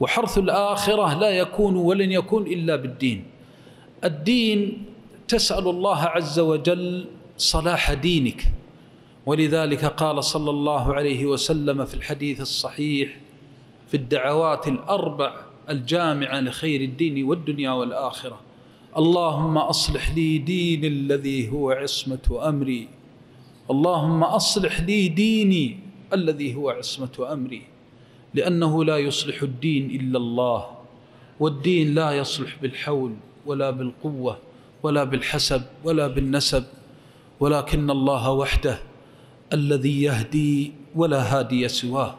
وحرث الآخرة لا يكون ولن يكون إلا بالدين. الدين تسأل الله عز وجل صلاح دينك، ولذلك قال صلى الله عليه وسلم في الحديث الصحيح في الدعوات الأربع الجامعة لخير الدين والدنيا والآخرة: اللهم أصلح لي ديني الذي هو عصمة أمري، اللهم أصلح لي ديني الذي هو عصمة أمري. لأنه لا يصلح الدين إلا الله، والدين لا يصلح بالحول ولا بالقوة ولا بالحسب ولا بالنسب، ولكن الله وحده الذي يهدي ولا هادي سواه،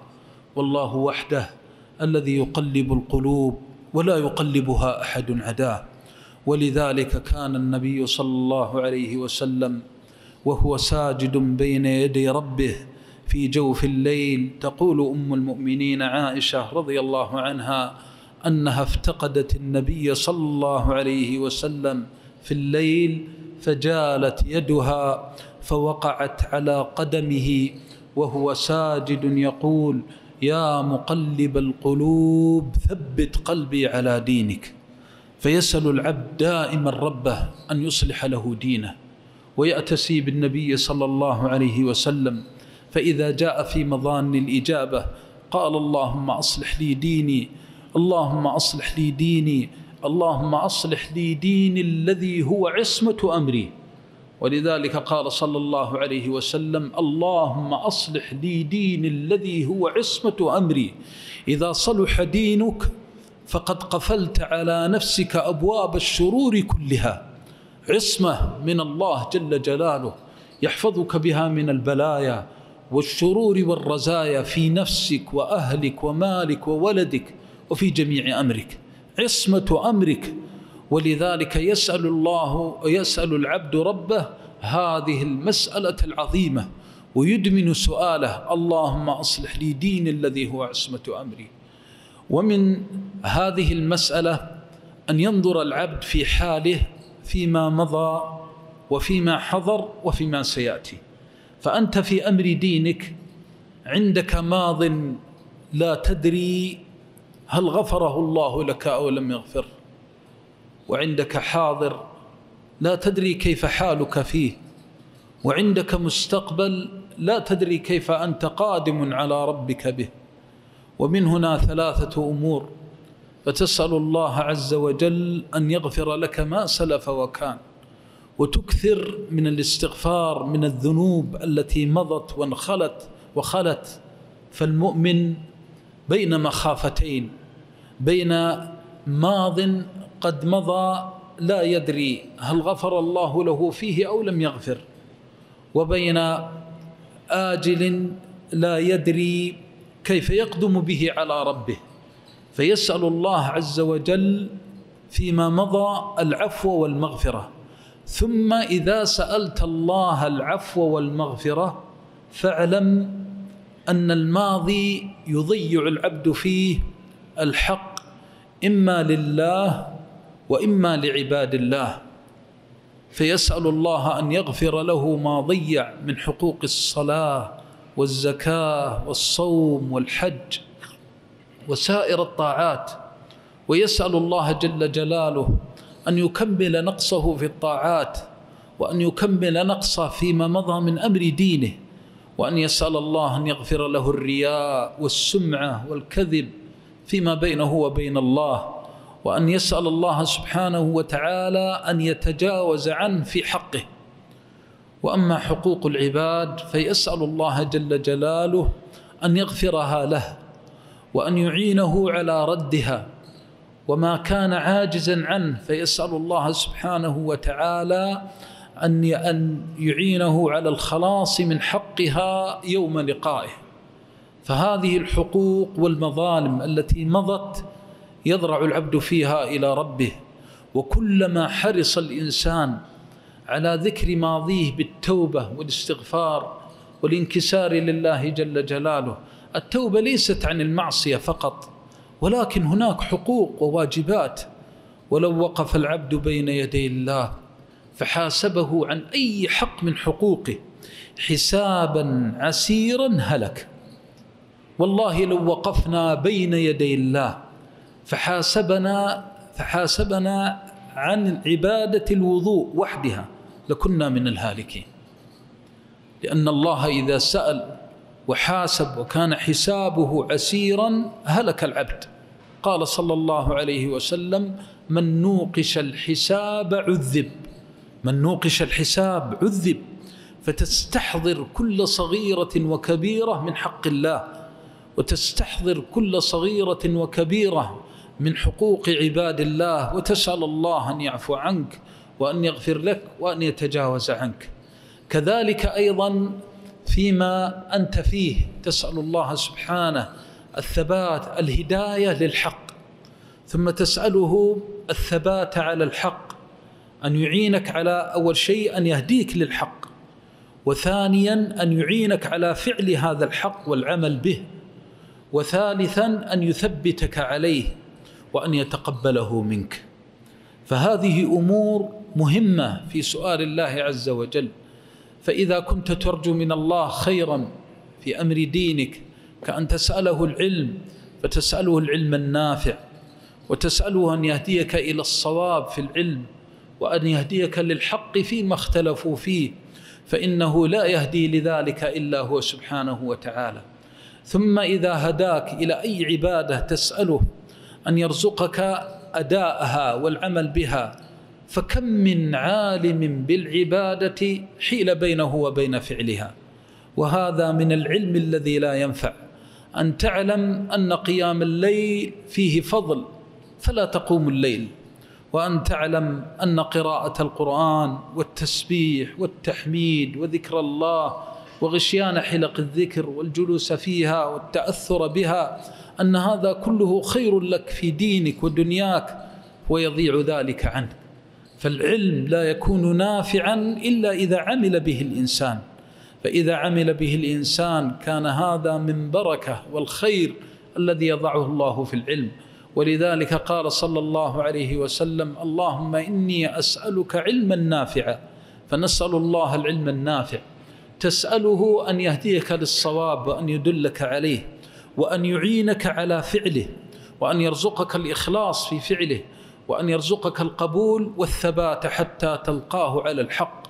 والله وحده الذي يقلب القلوب ولا يقلبها أحد عداه. ولذلك كان النبي صلى الله عليه وسلم وهو ساجد بين يدي ربه في جوف الليل، تقول أم المؤمنين عائشة رضي الله عنها أنها افتقدت النبي صلى الله عليه وسلم في الليل، فجالت يدها فوقعت على قدمه وهو ساجد يقول: يا مقلب القلوب ثبت قلبي على دينك. فيسأل العبد دائما ربه أن يصلح له دينه، ويأتسي بالنبي صلى الله عليه وسلم، فإذا جاء في مضان الإجابة قال: اللهم أصلح لي ديني، اللهم أصلح لي ديني، اللهم أصلح لي ديني الذي هو عصمة أمري. ولذلك قال صلى الله عليه وسلم: اللهم أصلح لي ديني الذي هو عصمة أمري. إذا صلح دينك فقد قفلت على نفسك أبواب الشرور كلها، عصمة من الله جل جلاله يحفظك بها من البلايا والشرور والرزايا في نفسك وأهلك ومالك وولدك وفي جميع أمرك، عصمة أمرك. ولذلك يسأل الله يسأل العبد ربه هذه المسألة العظيمة، ويدمن سؤاله: اللهم أصلح لي ديني الذي هو عصمة أمري. ومن هذه المسألة أن ينظر العبد في حاله فيما مضى وفيما حضر وفيما سيأتي. فأنت في أمر دينك عندك ماض لا تدري هل غفره الله لك أو لم يغفر، وعندك حاضر لا تدري كيف حالك فيه، وعندك مستقبل لا تدري كيف أنت قادم على ربك به. ومن هنا ثلاثة أمور، فتسأل الله عز وجل أن يغفر لك ما سلف وكان، وتكثر من الاستغفار من الذنوب التي مضت وانخلت وخلت. فالمؤمن بين مخافتين: بين ماض قد مضى لا يدري هل غفر الله له فيه أو لم يغفر، وبين آجل لا يدري كيف يقدم به على ربه. فيسأل الله عز وجل فيما مضى العفو والمغفرة. ثم إذا سألت الله العفو والمغفرة فاعلم أن الماضي يضيع العبد فيه الحق، إما لله وإما لعباد الله. فيسأل الله أن يغفر له ما ضيع من حقوق الصلاة والزكاة والصوم والحج وسائر الطاعات، ويسأل الله جل جلاله أن يكمل نقصه في الطاعات، وأن يكمل نقصه فيما مضى من أمر دينه، وأن يسأل الله أن يغفر له الرياء والسمعة والكذب فيما بينه وبين الله، وأن يسأل الله سبحانه وتعالى أن يتجاوز عنه في حقه. وأما حقوق العباد فيسأل الله جل جلاله أن يغفرها له، وأن يعينه على ردها، وما كان عاجزا عنه فيسأل الله سبحانه وتعالى أن أن يعينه على الخلاص من حقها يوم لقائه. فهذه الحقوق والمظالم التي مضت يضرع العبد فيها إلى ربه، وكلما حرص الإنسان على ذكر ماضيه بالتوبة والاستغفار والانكسار لله جل جلاله. التوبة ليست عن المعصية فقط، ولكن هناك حقوق وواجبات. ولو وقف العبد بين يدي الله فحاسبه عن أي حق من حقوقه حسابا عسيرا هلك. والله لو وقفنا بين يدي الله فحاسبنا فحاسبنا عن عبادة الوضوء وحدها لكنا من الهالكين، لأن الله إذا سأل وحاسب وكان حسابه عسيرا هلك العبد. قال صلى الله عليه وسلم: من نوقش الحساب عذب، من نوقش الحساب عذب. فتستحضر كل صغيرة وكبيرة من حق الله، وتستحضر كل صغيرة وكبيرة من حقوق عباد الله، وتسأل الله أن يعفو عنك وأن يغفر لك وأن يتجاوز عنك. كذلك أيضا فيما أنت فيه تسأل الله سبحانه الثبات، الهداية للحق، ثم تسأله الثبات على الحق، أن يعينك على أول شيء أن يهديك للحق، وثانيا أن يعينك على فعل هذا الحق والعمل به، وثالثا أن يثبتك عليه وأن يتقبله منك. فهذه أمور مهمة في سؤال الله عز وجل. فإذا كنت ترجو من الله خيرا في أمر دينك كأن تسأله العلم، فتسأله العلم النافع، وتسأله أن يهديك إلى الصواب في العلم، وأن يهديك للحق فيما اختلفوا فيه، فإنه لا يهدي لذلك إلا هو سبحانه وتعالى. ثم إذا هداك إلى أي عبادة تسأله أن يرزقك أداءها والعمل بها. فكم من عالم بالعبادة حيل بينه وبين فعلها، وهذا من العلم الذي لا ينفع. أن تعلم أن قيام الليل فيه فضل فلا تقوم الليل، وأن تعلم أن قراءة القرآن والتسبيح والتحميد وذكر الله وغشيان حلق الذكر والجلوس فيها والتأثر بها أن هذا كله خير لك في دينك ودنياك، ويضيع ذلك عنك. فالعلم لا يكون نافعا إلا إذا عمل به الإنسان، فإذا عمل به الإنسان كان هذا من بركة والخير الذي يضعه الله في العلم. ولذلك قال صلى الله عليه وسلم: اللهم إني أسألك علما نافعا. فنسأل الله العلم النافع، تسأله أن يهديك للصواب وأن يدلك عليه، وأن يعينك على فعله، وأن يرزقك الإخلاص في فعله، وأن يرزقك القبول والثبات حتى تلقاه على الحق.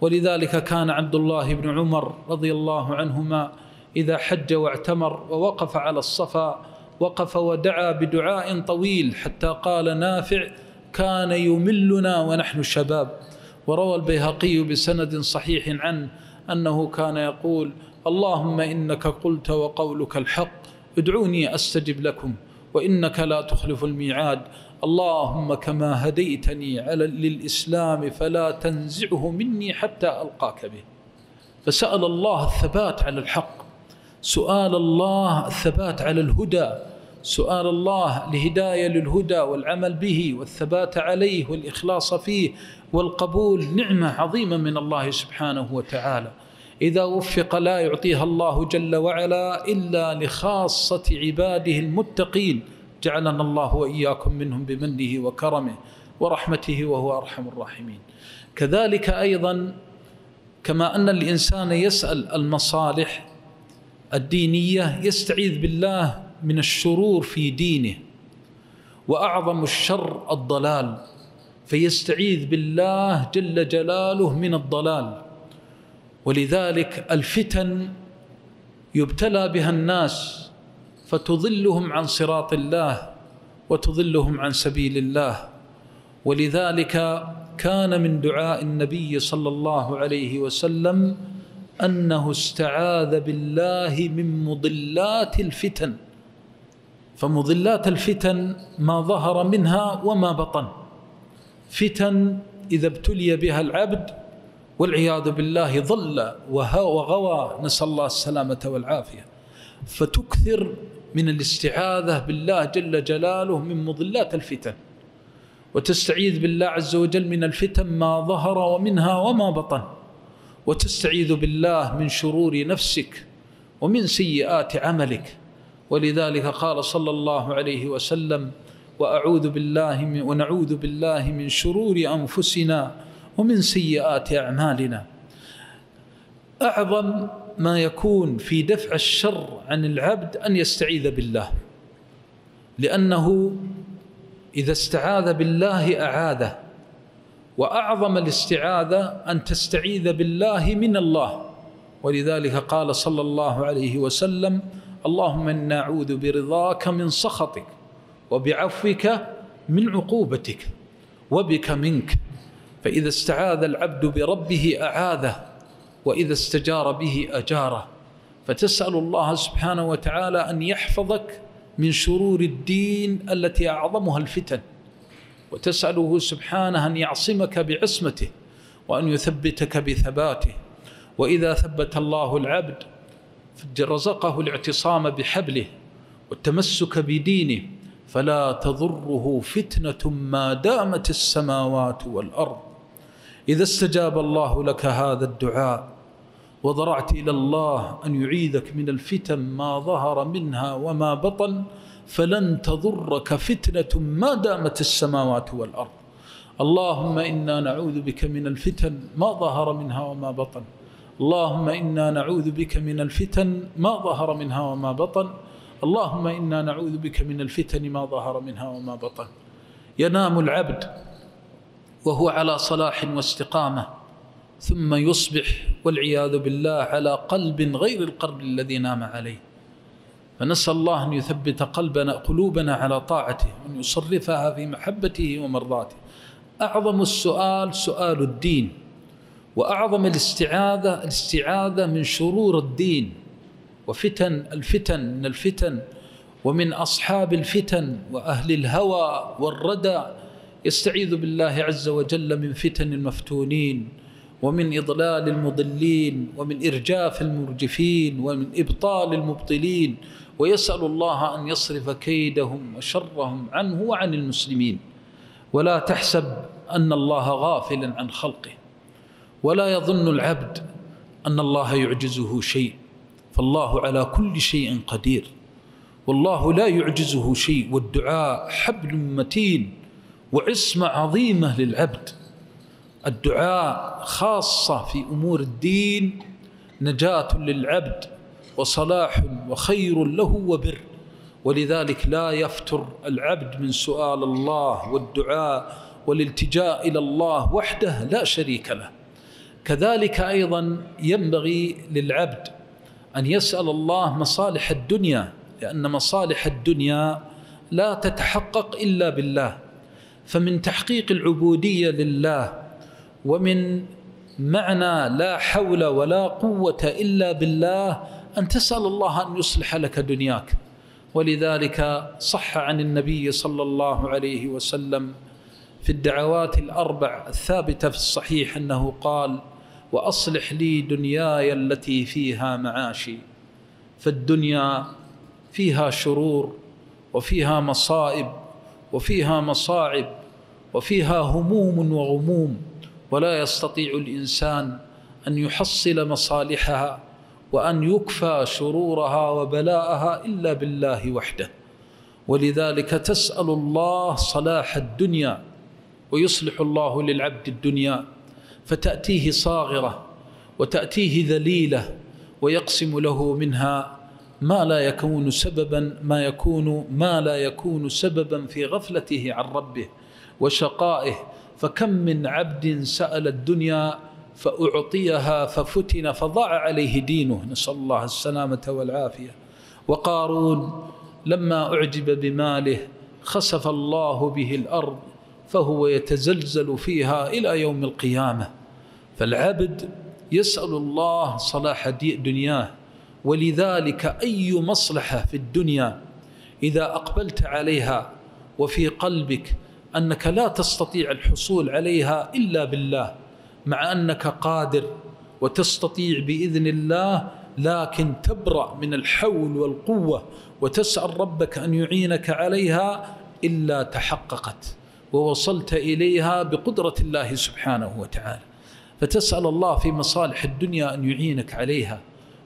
ولذلك كان عبد الله بن عمر رضي الله عنهما إذا حج واعتمر ووقف على الصفا وقف ودعا بدعاء طويل حتى قال نافع: كان يملنا ونحن شباب. وروى البيهقي بسند صحيح عنه أنه كان يقول: اللهم إنك قلت وقولك الحق، ادعوني أستجب لكم، وإنك لا تخلف الميعاد، اللهم كما هديتني على للإسلام فلا تنزعه مني حتى ألقاك به. فسأل الله الثبات على الحق، سؤال الله الثبات على الهدى، سؤال الله الهداية للهدى والعمل به والثبات عليه والإخلاص فيه والقبول. نعمة عظيمة من الله سبحانه وتعالى. إذا وفق لا يعطيها الله جل وعلا إلا لخاصة عباده المتقين، جعلنا الله وإياكم منهم بمنه وكرمه ورحمته وهو أرحم الراحمين. كذلك أيضا كما أن الإنسان يسأل المصالح الدينية يستعيذ بالله من الشرور في دينه، وأعظم الشر الضلال، فيستعيذ بالله جل جلاله من الضلال. ولذلك الفتن يبتلى بها الناس فتضلهم عن صراط الله وتضلهم عن سبيل الله. ولذلك كان من دعاء النبي صلى الله عليه وسلم أنه استعاذ بالله من مضلات الفتن، فمضلات الفتن ما ظهر منها وما بطن، فتن إذا ابتلي بها العبد والعياذ بالله ضل وغوى، نسأل الله السلامة والعافية. فتكثر من الاستعاذة بالله جل جلاله من مضلات الفتن، وتستعيذ بالله عز وجل من الفتن ما ظهر ومنها وما بطن، وتستعيذ بالله من شرور نفسك ومن سيئات عملك. ولذلك قال صلى الله عليه وسلم: وأعوذ بالله من ونعوذ بالله من شرور أنفسنا ومن سيئات أعمالنا. أعظم ما يكون في دفع الشر عن العبد أن يستعيذ بالله، لأنه إذا استعاذ بالله أعاده، وأعظم الاستعاذة أن تستعيذ بالله من الله. ولذلك قال صلى الله عليه وسلم: اللهم إنا نعوذ برضاك من سخطك، وبعفوك من عقوبتك، وبك منك. فإذا استعاذ العبد بربه أعاذه، وإذا استجار به أجاره. فتسأل الله سبحانه وتعالى أن يحفظك من شرور الدين التي أعظمها الفتن، وتسأله سبحانه أن يعصمك بعصمته، وأن يثبتك بثباته. وإذا ثبت الله العبد رزقه الاعتصام بحبله والتمسك بدينه، فلا تضره فتنة ما دامت السماوات والأرض. إذا استجاب الله لك هذا الدعاء وضرعت إلى الله أن يعيدك من الفتن ما ظهر منها وما بطن، فلن تضرك فتنة ما دامت السماوات والأرض. اللهم إنا نعوذ بك من الفتن ما ظهر منها وما بطن، اللهم إنا نعوذ بك من الفتن ما ظهر منها وما بطن، اللهم إنا نعوذ بك من الفتن ما ظهر منها وما بطن. ينام العبد وهو على صلاح واستقامة، ثم يصبح والعياذ بالله على قلب غير القلب الذي نام عليه. فنسأل الله أن يثبت قلبنا قلوبنا على طاعته، وأن يصرفها في محبته ومرضاته. أعظم السؤال سؤال الدين، وأعظم الاستعاذة الاستعاذة من شرور الدين وفتن الفتن من الفتن ومن أصحاب الفتن وأهل الهوى والردى. يستعيذ بالله عز وجل من فتن المفتونين، ومن إضلال المضلين، ومن إرجاف المرجفين، ومن إبطال المبطلين. ويسأل الله أن يصرف كيدهم وشرهم عنه وعن المسلمين. ولا تحسب أن الله غافلا عن خلقه، ولا يظن العبد أن الله يعجزه شيء، فالله على كل شيء قدير، والله لا يعجزه شيء. والدعاء حبل متين وعصمة عظيمة للعبد. الدعاء خاصة في أمور الدين نجاة للعبد، وصلاح وخير له وبر. ولذلك لا يفتر العبد من سؤال الله والدعاء والالتجاء إلى الله وحده لا شريك له. كذلك أيضا ينبغي للعبد أن يسأل الله مصالح الدنيا، لأن مصالح الدنيا لا تتحقق إلا بالله. فمن تحقيق العبودية لله، ومن معنى لا حول ولا قوة إلا بالله، أن تسأل الله أن يصلح لك دنياك. ولذلك صح عن النبي صلى الله عليه وسلم في الدعوات الأربع الثابتة في الصحيح أنه قال: وأصلح لي دنياي التي فيها معاشي. فالدنيا فيها شرور، وفيها مصائب، وفيها مصاعب، وفيها هموم وغموم، ولا يستطيع الإنسان أن يحصل مصالحها وأن يكفى شرورها وبلاءها إلا بالله وحده. ولذلك تسأل الله صلاح الدنيا، ويصلح الله للعبد الدنيا، فتأتيه صاغرة وتأتيه ذليلة، ويقسم له منها ما لا يكون سببا ما يكون ما لا يكون سببا في غفلته عن ربه وشقائه. فكم من عبد سأل الدنيا فأعطيها ففتن فضاع عليه دينه، نسأل الله السلامة والعافية. وقارون لما أعجب بماله خسف الله به الأرض، فهو يتزلزل فيها إلى يوم القيامة. فالعبد يسأل الله صلاح دنياه. ولذلك أي مصلحة في الدنيا إذا أقبلت عليها وفي قلبك أنك لا تستطيع الحصول عليها إلا بالله، مع أنك قادر وتستطيع بإذن الله، لكن تبرأ من الحول والقوة وتسأل ربك أن يعينك عليها إلا تحققت ووصلت إليها بقدرة الله سبحانه وتعالى. فتسأل الله في مصالح الدنيا أن يعينك عليها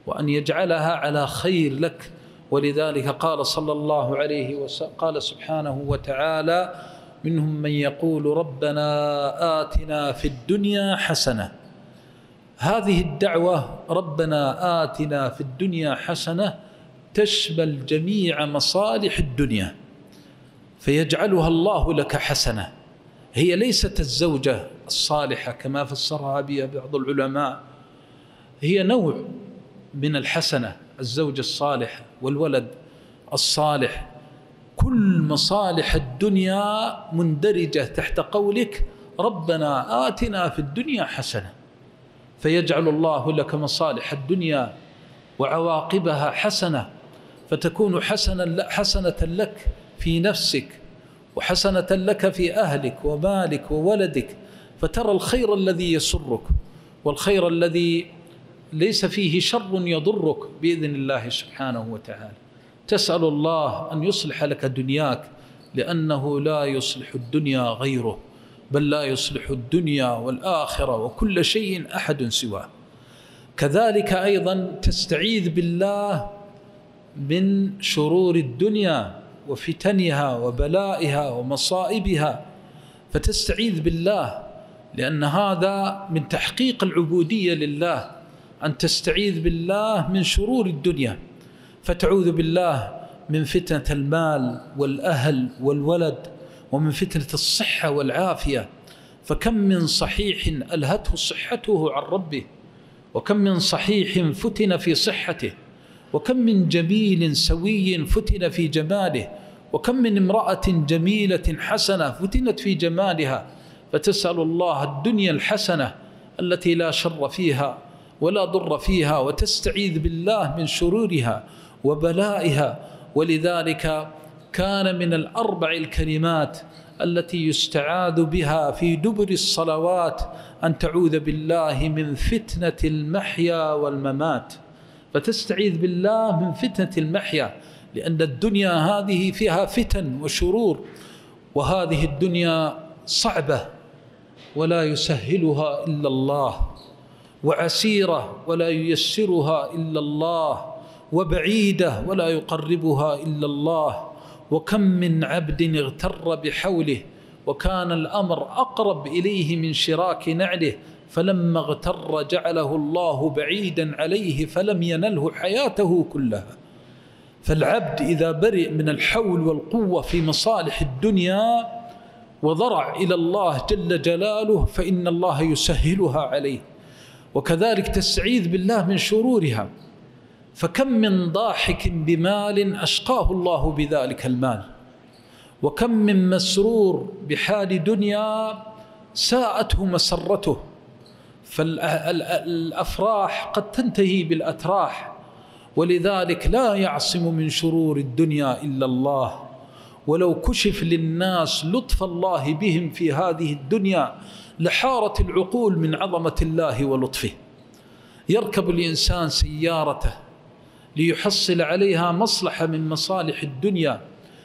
وأن يجعلها على خير لك. ولذلك قال صلى الله عليه وسلم، قال سبحانه وتعالى: منهم من يقول ربنا آتنا في الدنيا حسنة. هذه الدعوة ربنا آتنا في الدنيا حسنة تشمل جميع مصالح الدنيا، فيجعلها الله لك حسنة. هي ليست الزوجة الصالحة كما فسرها بها بعض العلماء، هي نوع من الحسنة، الزوجة الصالحة والولد الصالح. كل مصالح الدنيا مندرجة تحت قولك ربنا آتنا في الدنيا حسنة، فيجعل الله لك مصالح الدنيا وعواقبها حسنة، فتكون حسنة لك في نفسك وحسنة لك في أهلك ومالك وولدك، فترى الخير الذي يسرك والخير الذي ليس فيه شر يضرك بإذن الله سبحانه وتعالى. تسأل الله أن يصلح لك دنياك، لأنه لا يصلح الدنيا غيره، بل لا يصلح الدنيا والآخرة وكل شيء أحد سواه. كذلك أيضا تستعيذ بالله من شرور الدنيا وفتنها وبلائها ومصائبها، فتستعيذ بالله، لأن هذا من تحقيق العبودية لله أن تستعيذ بالله من شرور الدنيا. فتعوذ بالله من فتنة المال والأهل والولد، ومن فتنة الصحة والعافية. فكم من صحيح ألهته صحته عن ربه، وكم من صحيح فتن في صحته، وكم من جميل سوي فتن في جماله، وكم من امرأة جميلة حسنة فتنت في جمالها. فتسأل الله الدنيا الحسنة التي لا شر فيها ولا ضر فيها، وتستعيذ بالله من شرورها وبلائها. ولذلك كان من الأربع الكلمات التي يستعاذ بها في دبر الصلوات أن تعوذ بالله من فتنة المحيا والممات. فتستعيذ بالله من فتنة المحيا، لأن الدنيا هذه فيها فتن وشرور، وهذه الدنيا صعبة ولا يسهلها إلا الله، وعسيرة ولا ييسرها إلا الله، وبعيدة ولا يقربها إلا الله. وكم من عبد اغتر بحوله وكان الأمر أقرب إليه من شراك نعله، فلما اغتر جعله الله بعيدا عليه فلم ينله حياته كلها. فالعبد إذا برئ من الحول والقوة في مصالح الدنيا وضرع إلى الله جل جلاله، فإن الله يسهلها عليه. وكذلك تستعيذ بالله من شرورها، فكم من ضاحك بمال أشقاه الله بذلك المال، وكم من مسرور بحال دنيا ساءته مسرته. فالأفراح قد تنتهي بالأتراح، ولذلك لا يعصم من شرور الدنيا إلا الله. ولو كشف للناس لطف الله بهم في هذه الدنيا لحارت العقول من عظمة الله ولطفه. يركب الإنسان سيارته ليحصل عليها مصلحة من مصالح الدنيا،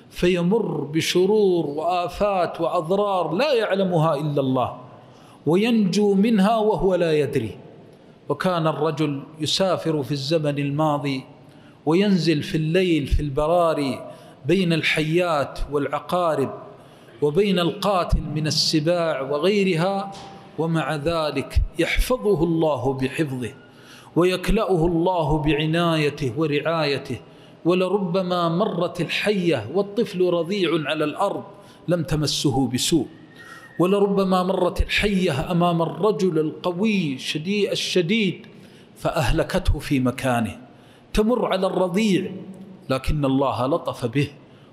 فيمر بشرور وآفات وأضرار لا يعلمها إلا الله، وينجو منها وهو لا يدري. وكان الرجل يسافر في الزمن الماضي وينزل في الليل في البراري بين الحيات والعقارب وبين القاتل من السباع وغيرها، ومع ذلك يحفظه الله بحفظه ويكلأه الله بعنايته ورعايته. ولربما مرت الحية والطفل رضيع على الأرض لم تمسه بسوء، ولربما مرت الحية أمام الرجل القوي الشديد فأهلكته في مكانه. تمر على الرضيع، لكن الله لطف به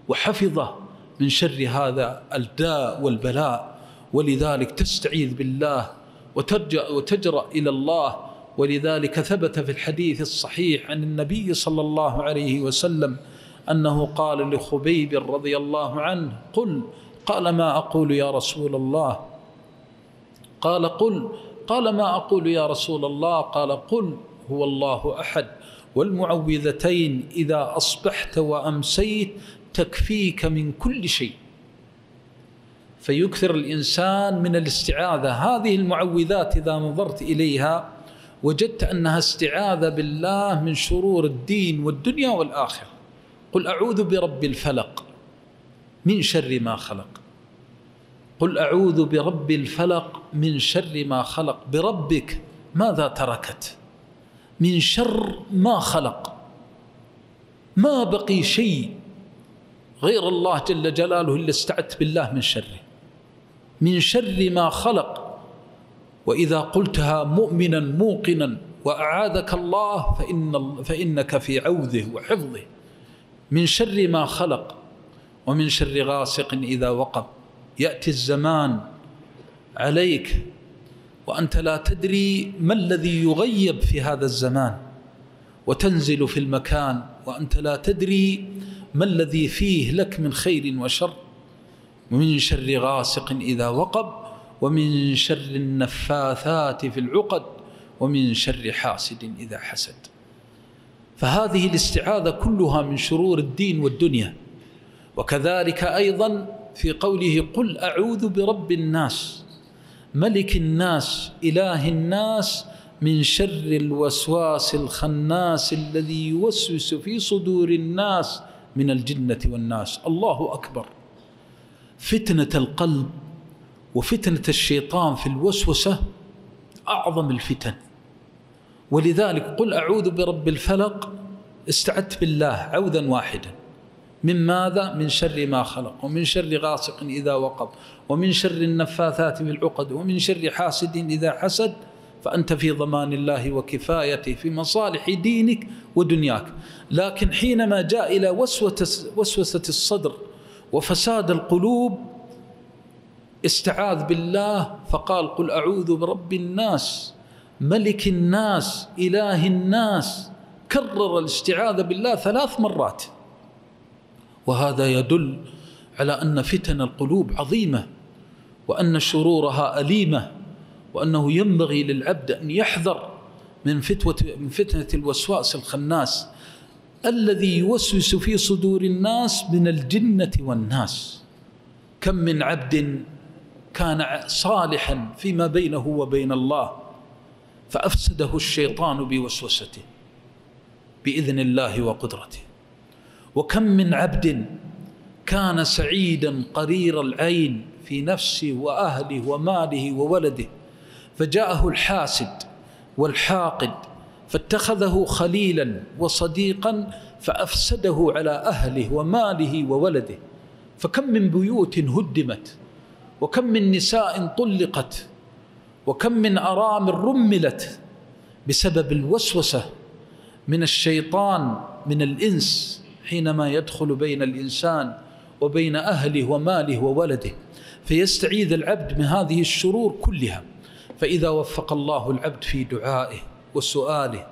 وحفظه من شر هذا الداء والبلاء. ولذلك تستعيذ بالله وترجع وتجرأ إلى الله. ولذلك ثبت في الحديث الصحيح عن النبي صلى الله عليه وسلم أنه قال لخبيب رضي الله عنه: قل. قال: ما أقول يا رسول الله؟ قال: قل قال: ما أقول يا رسول الله؟ قال: قل هو الله أحد والمعوذتين إذا أصبحت وأمسيت تكفيك من كل شيء. فيكثر الإنسان من الاستعاذة. هذه المعوذات إذا نظرت إليها وجدت أنها استعاذة بالله من شرور الدين والدنيا والآخرة. قل أعوذ برب الفلق من شر ما خلق. قل أعوذ برب الفلق من شر ما خلق. بربك ماذا تركت؟ من شر ما خلق، ما بقي شيء غير الله جل جلاله اللي استعذت بالله من شره، من شر ما خلق. وإذا قلتها مؤمنا موقنا وأعاذك الله فإن فإنك في عوذه وحفظه. من شر ما خلق ومن شر غاسق إذا وقب. يأتي الزمان عليك وأنت لا تدري ما الذي يغيب في هذا الزمان، وتنزل في المكان وأنت لا تدري ما الذي فيه لك من خير وشر. ومن شر غاسق إذا وقب ومن شر النفاثات في العقد ومن شر حاسد إذا حسد. فهذه الاستعاذة كلها من شرور الدين والدنيا. وكذلك أيضا في قوله: قل أعوذ برب الناس ملك الناس إله الناس من شر الوسواس الخناس الذي يوسوس في صدور الناس من الجنة والناس. الله أكبر! فتنة القلب وفتنة الشيطان في الوسوسة أعظم الفتن. ولذلك قل أعوذ برب الفلق استعذت بالله عوذا واحدا. من ماذا؟ من شر ما خلق ومن شر غاسق إذا وقب ومن شر النفاثات في العقد ومن شر حاسد إذا حسد. فأنت في ضمان الله وكفايته في مصالح دينك ودنياك. لكن حينما جاء إلى وسوسة الصدر وفساد القلوب استعاذ بالله فقال: قل أعوذ برب الناس ملك الناس إله الناس. كرر الاستعاذة بالله ثلاث مرات. وهذا يدل على أن فتن القلوب عظيمة وأن شرورها أليمة، وأنه ينبغي للعبد أن يحذر من فتنة الوسواس الخناس الذي يوسوس في صدور الناس من الجنة والناس. كم من عبد كان صالحا فيما بينه وبين الله فأفسده الشيطان بوسوسته بإذن الله وقدرته. وكم من عبد كان سعيدا قرير العين في نفسه وأهله وماله وولده فجاءه الحاسد والحاقد فاتخذه خليلا وصديقا فأفسده على أهله وماله وولده. فكم من بيوت هدمت وكم من نساء طلقت وكم من أرامل رملت بسبب الوسوسة من الشيطان من الإنس حينما يدخل بين الإنسان وبين أهله وماله وولده. فيستعيذ العبد من هذه الشرور كلها. فإذا وفق الله العبد في دعائه وسؤاله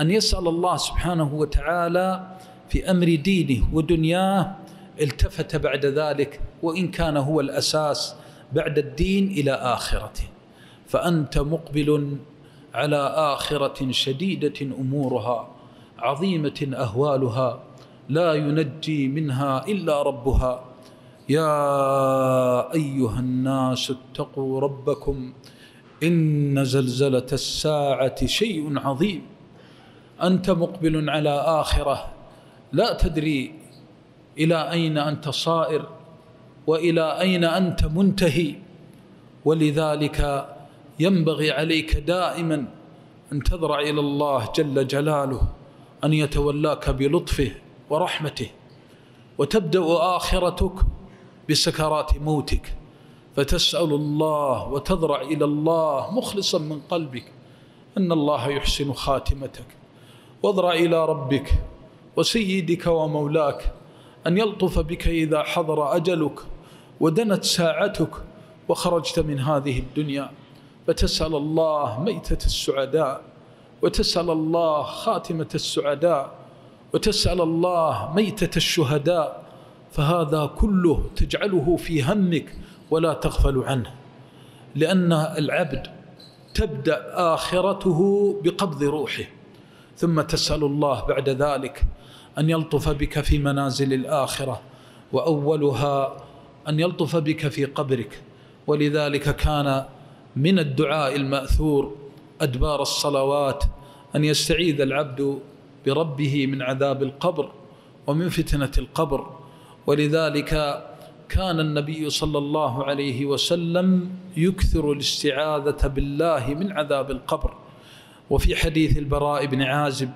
أن يسأل الله سبحانه وتعالى في أمر دينه ودنياه التفت بعد ذلك، وإن كان هو الأساس بعد الدين، إلى آخرته. فأنت مقبل على آخرة شديدة أمورها عظيمة أهوالها لا ينجي منها إلا ربها. يا أيها الناس اتقوا ربكم إن زلزلة الساعة شيء عظيم. أنت مقبل على آخرة لا تدري إلى أين أنت صائر وإلى أين أنت منتهي. ولذلك ينبغي عليك دائما أن تضرع إلى الله جل جلاله أن يتولاك بلطفه ورحمته، وتبدأ آخرتك بسكرات موتك فتسأل الله وتضرع إلى الله مخلصا من قلبك أن الله يحسن خاتمتك. واضرع إلى ربك وسيدك ومولاك أن يلطف بك إذا حضر أجلك ودنت ساعتك وخرجت من هذه الدنيا، فتسأل الله ميتة السعداء، وتسأل الله خاتمة السعداء، وتسأل الله ميتة الشهداء. فهذا كله تجعله في همك ولا تغفل عنه، لأن العبد تبدأ آخرته بقبض روحه، ثم تسأل الله بعد ذلك أن يلطف بك في منازل الآخرة، وأولها أن يلطف بك في قبرك. ولذلك كان من الدعاء المأثور أدبار الصلوات أن يستعيذ العبد بربه من عذاب القبر ومن فتنة القبر. ولذلك كان النبي صلى الله عليه وسلم يكثر الاستعاذة بالله من عذاب القبر. وفي حديث البراء بن عازب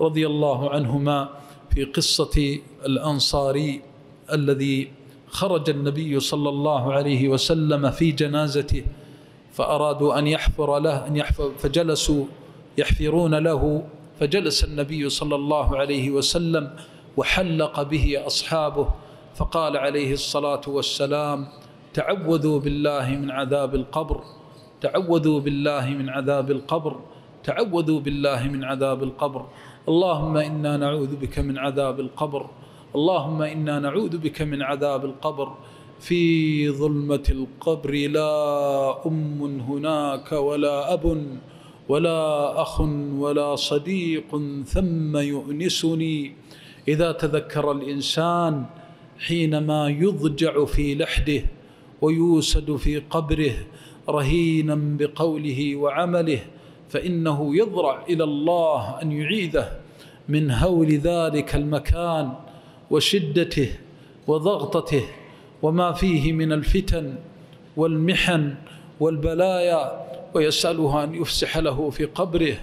رضي الله عنهما في قصة الأنصاري الذي خرج النبي صلى الله عليه وسلم في جنازته، فأرادوا أن يحفر له أن يحفر فجلسوا يحفرون له، فجلس النبي صلى الله عليه وسلم وحلق به أصحابه، فقال عليه الصلاة والسلام: تعوذوا بالله من عذاب القبر، تعوذوا بالله من عذاب القبر، تعوذوا بالله من عذاب القبر، اللهم إنا نعوذ بك من عذاب القبر، اللهم إنا نعوذ بك من عذاب القبر، في ظلمة القبر لا أم هناك ولا أب ولا أخ ولا صديق ثم يؤنسني. إذا تذكر الإنسان حينما يضجع في لحده ويوسد في قبره رهينا بقوله وعمله، فإنه يضرع إلى الله أن يعيده من هول ذلك المكان وشدته وضغطته وما فيه من الفتن والمحن والبلايا، ويسأله أن يفسح له في قبره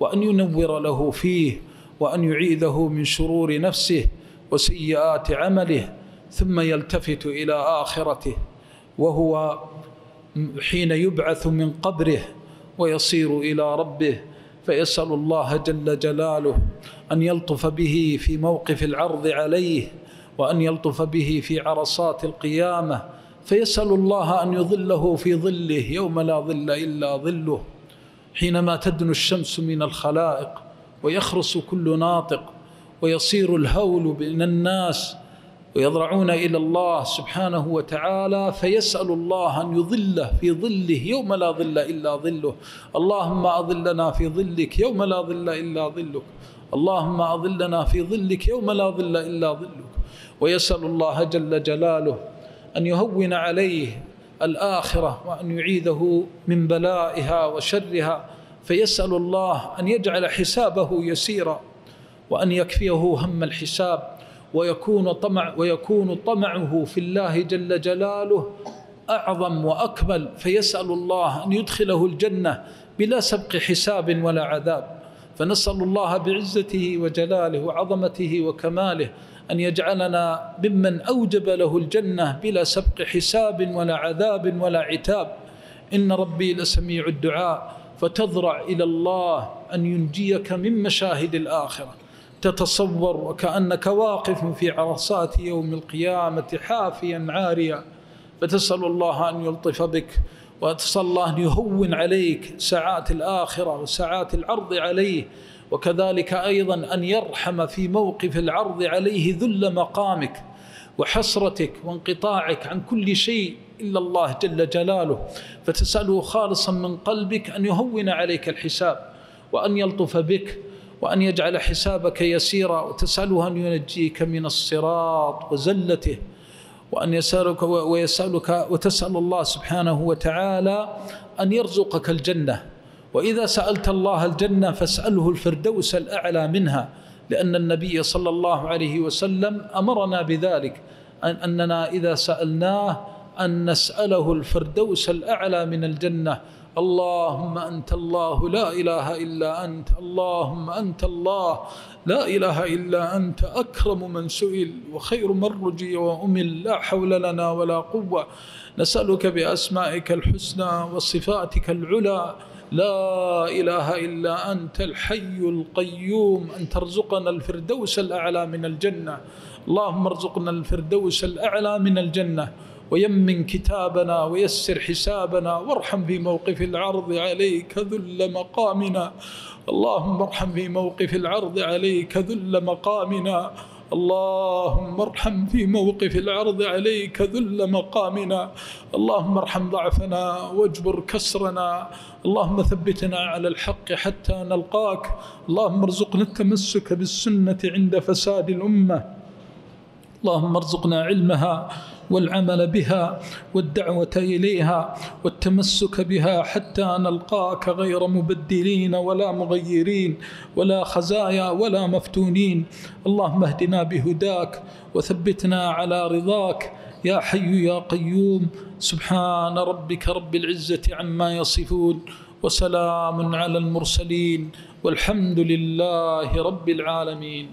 وأن ينور له فيه وأن يعيده من شرور نفسه وسيئات عمله. ثم يلتفت إلى آخرته وهو حين يبعث من قبره ويصير إلى ربه، فيسأل الله جل جلاله أن يلطف به في موقف العرض عليه وأن يلطف به في عرصات القيامة، فيسأل الله أن يظله في ظله يوم لا ظل إلا ظله، حينما تدنو الشمس من الخلائق ويخرس كل ناطق ويصير الهول بين الناس ويضرعون إلى الله سبحانه وتعالى، فيسأل الله أن يظله في ظله يوم لا ظل إلا ظله. اللهم أظلنا في ظلك يوم لا ظل إلا ظلك، اللهم أظلنا في ظلك يوم لا ظل إلا ظلك. ويسأل الله جل جلاله أن يهون عليه الآخرة وأن يعيده من بلائها وشرها، فيسأل الله أن يجعل حسابه يسيرا وأن يكفيه هم الحساب، ويكون طمع ويكون طمعه في الله جل جلاله أعظم وأكمل، فيسأل الله أن يدخله الجنة بلا سبق حساب ولا عذاب. فنسأل الله بعزته وجلاله وعظمته وكماله أن يجعلنا ممن أوجب له الجنة بلا سبق حساب ولا عذاب ولا عتاب. إن ربي لسميع الدعاء، فتضرع إلى الله أن ينجيك من مشاهد الآخرة، تتصور وكأنك واقف في عرصات يوم القيامة حافيا عاريا، فتسأل الله أن يلطف بك، وتسأل الله أن يهون عليك ساعات الآخرة وساعات العرض عليه، وكذلك أيضا أن يرحم في موقف العرض عليه ذل مقامك وحسرتك وانقطاعك عن كل شيء إلا الله جل جلاله، فتسأله خالصا من قلبك أن يهون عليك الحساب وأن يلطف بك وأن يجعل حسابك يسيرا، وتسأله أن ينجيك من الصراط وزلته، وأن يسألك ويسألك وتسأل الله سبحانه وتعالى أن يرزقك الجنة. وإذا سألت الله الجنة فاسأله الفردوس الأعلى منها، لأن النبي صلى الله عليه وسلم أمرنا بذلك، أننا إذا سألناه أن نسأله الفردوس الأعلى من الجنة. اللهم أنت الله لا إله إلا أنت، اللهم أنت الله لا إله إلا أنت، أكرم من سئل وخير من رجي وأمل، لا حول لنا ولا قوة، نسألك بأسمائك الحسنى وصفاتك العلى، لا إله إلا أنت الحي القيوم، أن ترزقنا الفردوس الأعلى من الجنة. اللهم ارزقنا الفردوس الأعلى من الجنة، ويمن كتابنا ويسر حسابنا، وارحم في موقف العرض عليك ذل مقامنا، اللهم ارحم في موقف العرض عليك ذل مقامنا، اللهم ارحم في موقف العرض عليك ذل مقامنا، اللهم ارحم ضعفنا واجبر كسرنا، اللهم ثبتنا على الحق حتى نلقاك، اللهم ارزقنا التمسك بالسنة عند فساد الأمة، اللهم ارزقنا علمها والعمل بها والدعوة إليها والتمسك بها حتى نلقاك غير مبدلين ولا مغيرين ولا خزايا ولا مفتونين. اللهم اهدنا بهداك وثبتنا على رضاك يا حي يا قيوم. سبحان ربك رب العزة عما يصفون وسلام على المرسلين والحمد لله رب العالمين.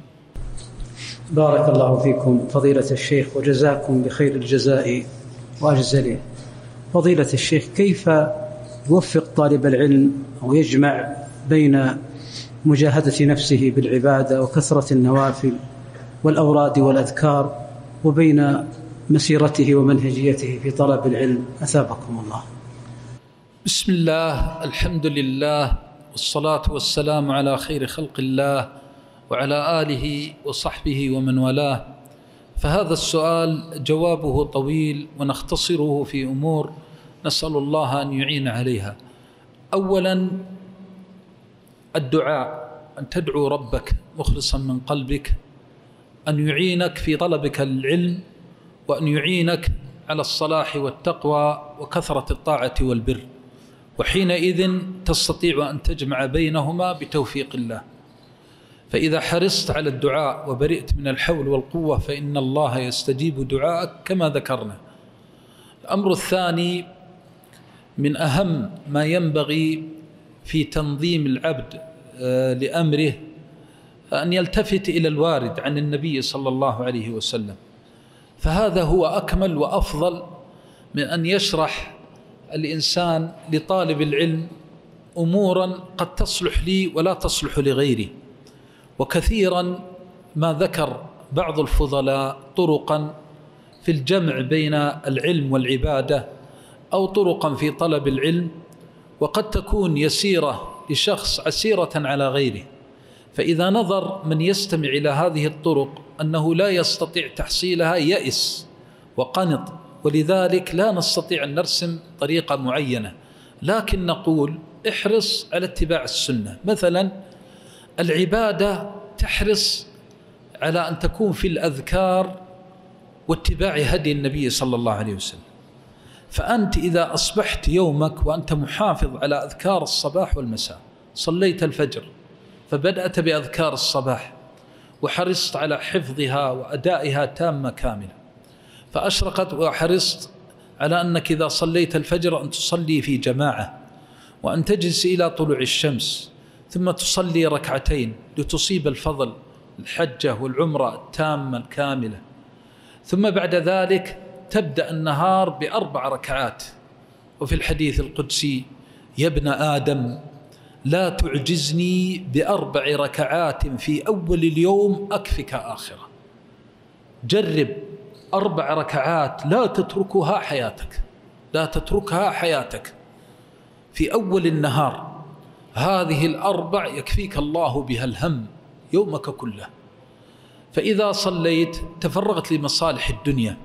بارك الله فيكم فضيلة الشيخ وجزاكم بخير الجزاء وأجزله. فضيلة الشيخ، كيف يوفق طالب العلم أو يجمع بين مجاهدة نفسه بالعبادة وكثرة النوافل والأوراد والأذكار وبين مسيرته ومنهجيته في طلب العلم؟ أثابكم الله. بسم الله، الحمد لله، والصلاة والسلام على خير خلق الله وعلى آله وصحبه ومن والاه. فهذا السؤال جوابه طويل ونختصره في أمور نسأل الله أن يعين عليها. أولا الدعاء، أن تدعو ربك مخلصا من قلبك أن يعينك في طلبك العلم وأن يعينك على الصلاح والتقوى وكثرة الطاعة والبر، وحينئذ تستطيع أن تجمع بينهما بتوفيق الله. فإذا حرصت على الدعاء وبرئت من الحول والقوة فإن الله يستجيب دعاءك كما ذكرنا. الأمر الثاني من أهم ما ينبغي في تنظيم العبد لأمره أن يلتفت إلى الوارد عن النبي صلى الله عليه وسلم، فهذا هو أكمل وأفضل من أن يشرح الإنسان لطالب العلم أمورا قد تصلح لي ولا تصلح لغيري. وكثيرا ما ذكر بعض الفضلاء طرقا في الجمع بين العلم والعبادة أو طرقا في طلب العلم، وقد تكون يسيرة لشخص عسيرة على غيره. فإذا نظر من يستمع إلى هذه الطرق أنه لا يستطيع تحصيلها يئس وقنط، ولذلك لا نستطيع أن نرسم طريقة معينة، لكن نقول احرص على اتباع السنة. مثلا العبادة تحرص على أن تكون في الأذكار واتباع هدي النبي صلى الله عليه وسلم، فأنت إذا أصبحت يومك وأنت محافظ على أذكار الصباح والمساء، صليت الفجر فبدأت بأذكار الصباح وحرصت على حفظها وأدائها تامة كاملة، فأشرقت وحرصت على أنك إذا صليت الفجر أن تصلي في جماعة وأن تجلس إلى طلوع الشمس، ثم تصلي ركعتين لتصيب الفضل الحجة والعمرة التامة الكاملة، ثم بعد ذلك تبدأ النهار بأربع ركعات. وفي الحديث القدسي يا ابن آدم لا تعجزني بأربع ركعات في أول اليوم أكفك آخرة. جرب أربع ركعات لا تتركها حياتك، لا تتركها حياتك في أول النهار، هذه الأربع يكفيك الله بها الهم يومك كله. فإذا صليت تفرغت لمصالح الدنيا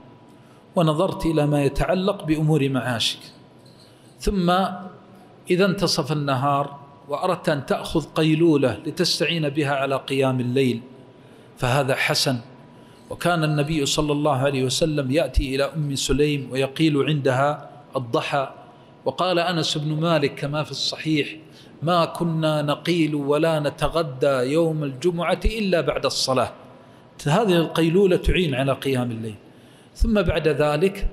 ونظرت إلى ما يتعلق بأمور معاشك، ثم إذا انتصف النهار وأردت أن تأخذ قيلولة لتستعين بها على قيام الليل فهذا حسن. وكان النبي صلى الله عليه وسلم يأتي إلى أم سليم ويقيل عندها الضحى، وقال أنس بن مالك كما في الصحيح ما كنا نقيل ولا نتغدى يوم الجمعة إلا بعد الصلاة. هذه القيلولة تعين على قيام الليل. ثم بعد ذلك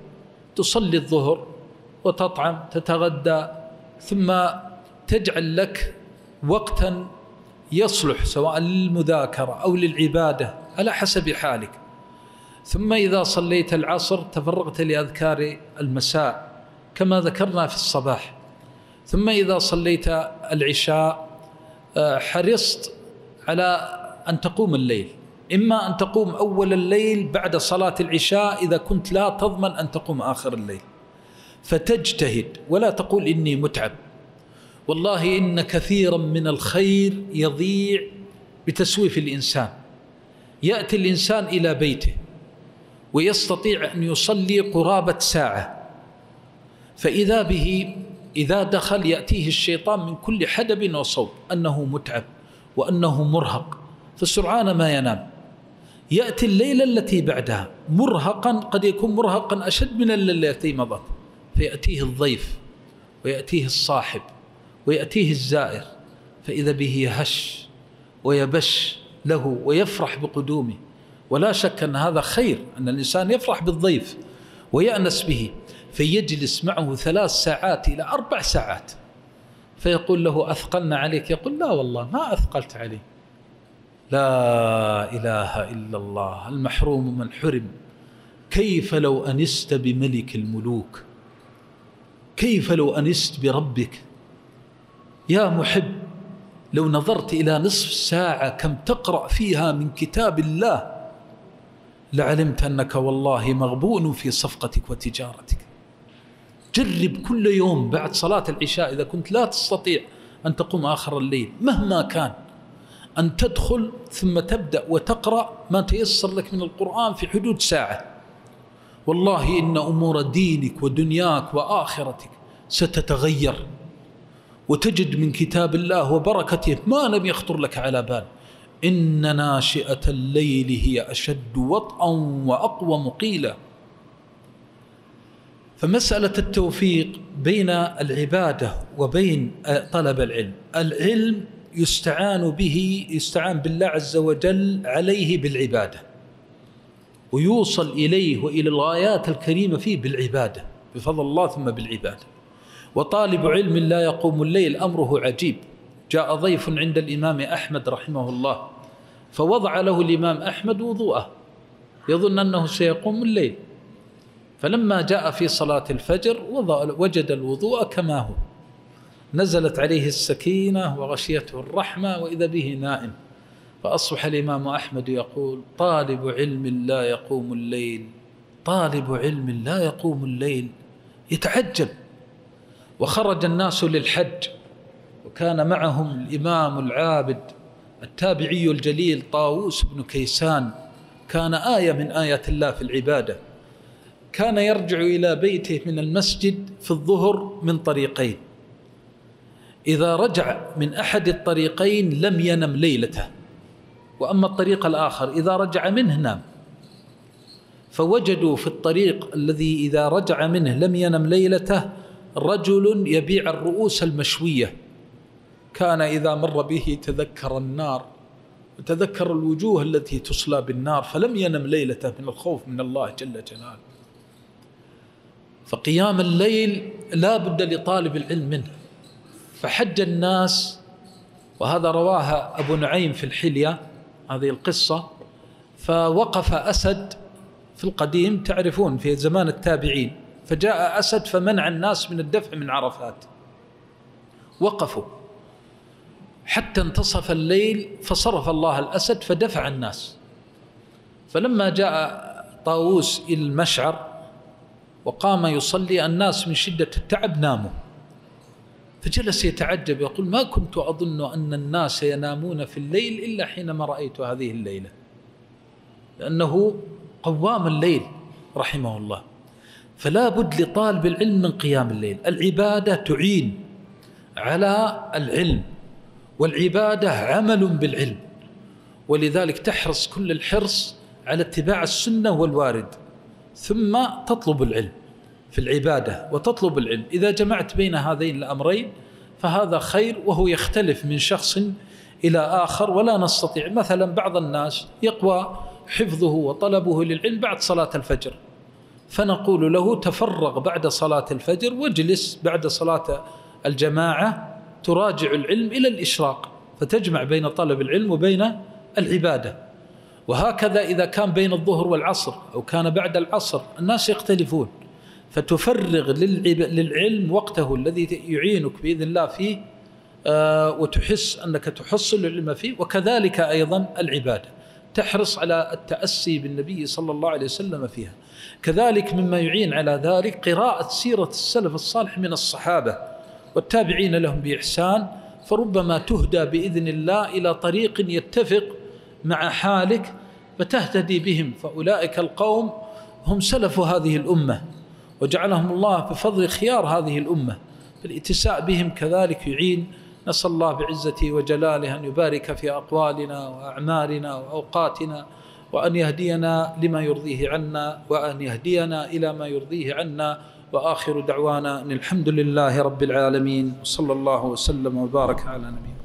تصلي الظهر وتطعم تتغدى، ثم تجعل لك وقتا يصلح سواء للمذاكرة أو للعبادة على حسب حالك. ثم إذا صليت العصر تفرغت لأذكار المساء كما ذكرنا في الصباح. ثم إذا صليت العشاء حرصت على أن تقوم الليل، إما أن تقوم أول الليل بعد صلاة العشاء إذا كنت لا تضمن أن تقوم آخر الليل، فتجتهد ولا تقول إني متعب. والله إن كثيرا من الخير يضيع بتسويف الإنسان، يأتي الإنسان إلى بيته ويستطيع أن يصلي قرابة ساعة، فإذا به إذا دخل يأتيه الشيطان من كل حدب وصوب أنه متعب وأنه مرهق، فسرعان ما ينام. يأتي الليلة التي بعدها مرهقا، قد يكون مرهقا أشد من الليلة التي مضت، فيأتيه الضيف ويأتيه الصاحب ويأتيه الزائر، فإذا به يهش ويبش له ويفرح بقدومه. ولا شك أن هذا خير، أن الإنسان يفرح بالضيف ويأنس به، فيجلس معه ثلاث ساعات إلى أربع ساعات، فيقول له أثقلنا عليك، يقول لا والله ما أثقلت عليه. لا إله إلا الله، المحروم من حرم، كيف لو أنست بملك الملوك، كيف لو أنست بربك يا محب. لو نظرت إلى نصف ساعة كم تقرأ فيها من كتاب الله لعلمت أنك والله مغبون في صفقتك وتجارتك. جرب كل يوم بعد صلاة العشاء، إذا كنت لا تستطيع أن تقوم آخر الليل مهما كان، أن تدخل ثم تبدأ وتقرأ ما تيسر لك من القرآن في حدود ساعة. والله إن أمور دينك ودنياك وآخرتك ستتغير، وتجد من كتاب الله وبركته ما لم يخطر لك على بال. إن ناشئة الليل هي أشد وطئا وأقوم قيلا. فمسألة التوفيق بين العبادة وبين طلب العلم، العلم يستعان به، يستعان بالله عز وجل عليه بالعبادة، ويوصل إليه وإلى الغايات الكريمة فيه بالعبادة، بفضل الله ثم بالعبادة. وطالب علم لا يقوم الليل أمره عجيب. جاء ضيف عند الإمام أحمد رحمه الله، فوضع له الإمام أحمد وضوءه، يظن أنه سيقوم الليل، فلما جاء في صلاة الفجر وجد الوضوء كما هو، نزلت عليه السكينة وغشيته الرحمة، وإذا به نائم. فأصبح الإمام أحمد يقول: طالب علم لا يقوم الليل، طالب علم لا يقوم الليل، يتعجب. وخرج الناس للحج، وكان معهم الإمام العابد التابعي الجليل طاووس بن كيسان، كان آية من آيات الله في العبادة. كان يرجع إلى بيته من المسجد في الظهر من طريقين، إذا رجع من أحد الطريقين لم ينم ليلته، وأما الطريق الآخر إذا رجع منه نام. فوجدوا في الطريق الذي إذا رجع منه لم ينم ليلته رجل يبيع الرؤوس المشوية، كان إذا مر به تذكر النار وتذكر الوجوه التي تصلى بالنار، فلم ينم ليلته من الخوف من الله جل جلاله. فقيام الليل لا بد لطالب العلم منه. فحج الناس، وهذا رواها أبو نعيم في الحلية هذه القصة، فوقف أسد في القديم، تعرفون في زمان التابعين، فجاء أسد فمنع الناس من الدفع من عرفات، وقفوا حتى انتصف الليل، فصرف الله الأسد فدفع الناس. فلما جاء طاووس إلى المشعر وقام يصلي، الناس من شدة التعب ناموا، فجلس يتعجب يقول: ما كنت أظن أن الناس ينامون في الليل إلا حينما رأيت هذه الليلة، لأنه قوام الليل رحمه الله. فلا بد لطالب العلم من قيام الليل. العبادة تعين على العلم، والعبادة عمل بالعلم، ولذلك تحرص كل الحرص على اتباع السنة والوارد، ثم تطلب العلم في العبادة وتطلب العلم. إذا جمعت بين هذين الأمرين فهذا خير، وهو يختلف من شخص إلى آخر. ولا نستطيع مثلا بعض الناس يقوى حفظه وطلبه للعلم بعد صلاة الفجر، فنقول له: تفرغ بعد صلاة الفجر واجلس بعد صلاة الجماعة تراجع العلم إلى الإشراق، فتجمع بين طلب العلم وبين العبادة. وهكذا إذا كان بين الظهر والعصر أو كان بعد العصر، الناس يختلفون، فتفرغ للعلم وقته الذي يعينك بإذن الله فيه، وتحس أنك تحصل العلم فيه. وكذلك أيضا العبادة تحرص على التأسي بالنبي صلى الله عليه وسلم فيها. كذلك مما يعين على ذلك قراءة سيرة السلف الصالح من الصحابة والتابعين لهم بإحسان، فربما تهدى بإذن الله إلى طريق يتفق مع حالك وتهتدي بهم، فأولئك القوم هم سلف هذه الأمة، وجعلهم الله بفضل خيار هذه الأمة، فالاتساء بهم كذلك يعين. نسأل الله بعزته وجلاله أن يبارك في أقوالنا وأعمالنا وأوقاتنا، وأن يهدينا لما يرضيه عنا، وأن يهدينا إلى ما يرضيه عنا، وآخر دعوانا أن الحمد لله رب العالمين، وصلى الله وسلم وبارك على نبينا.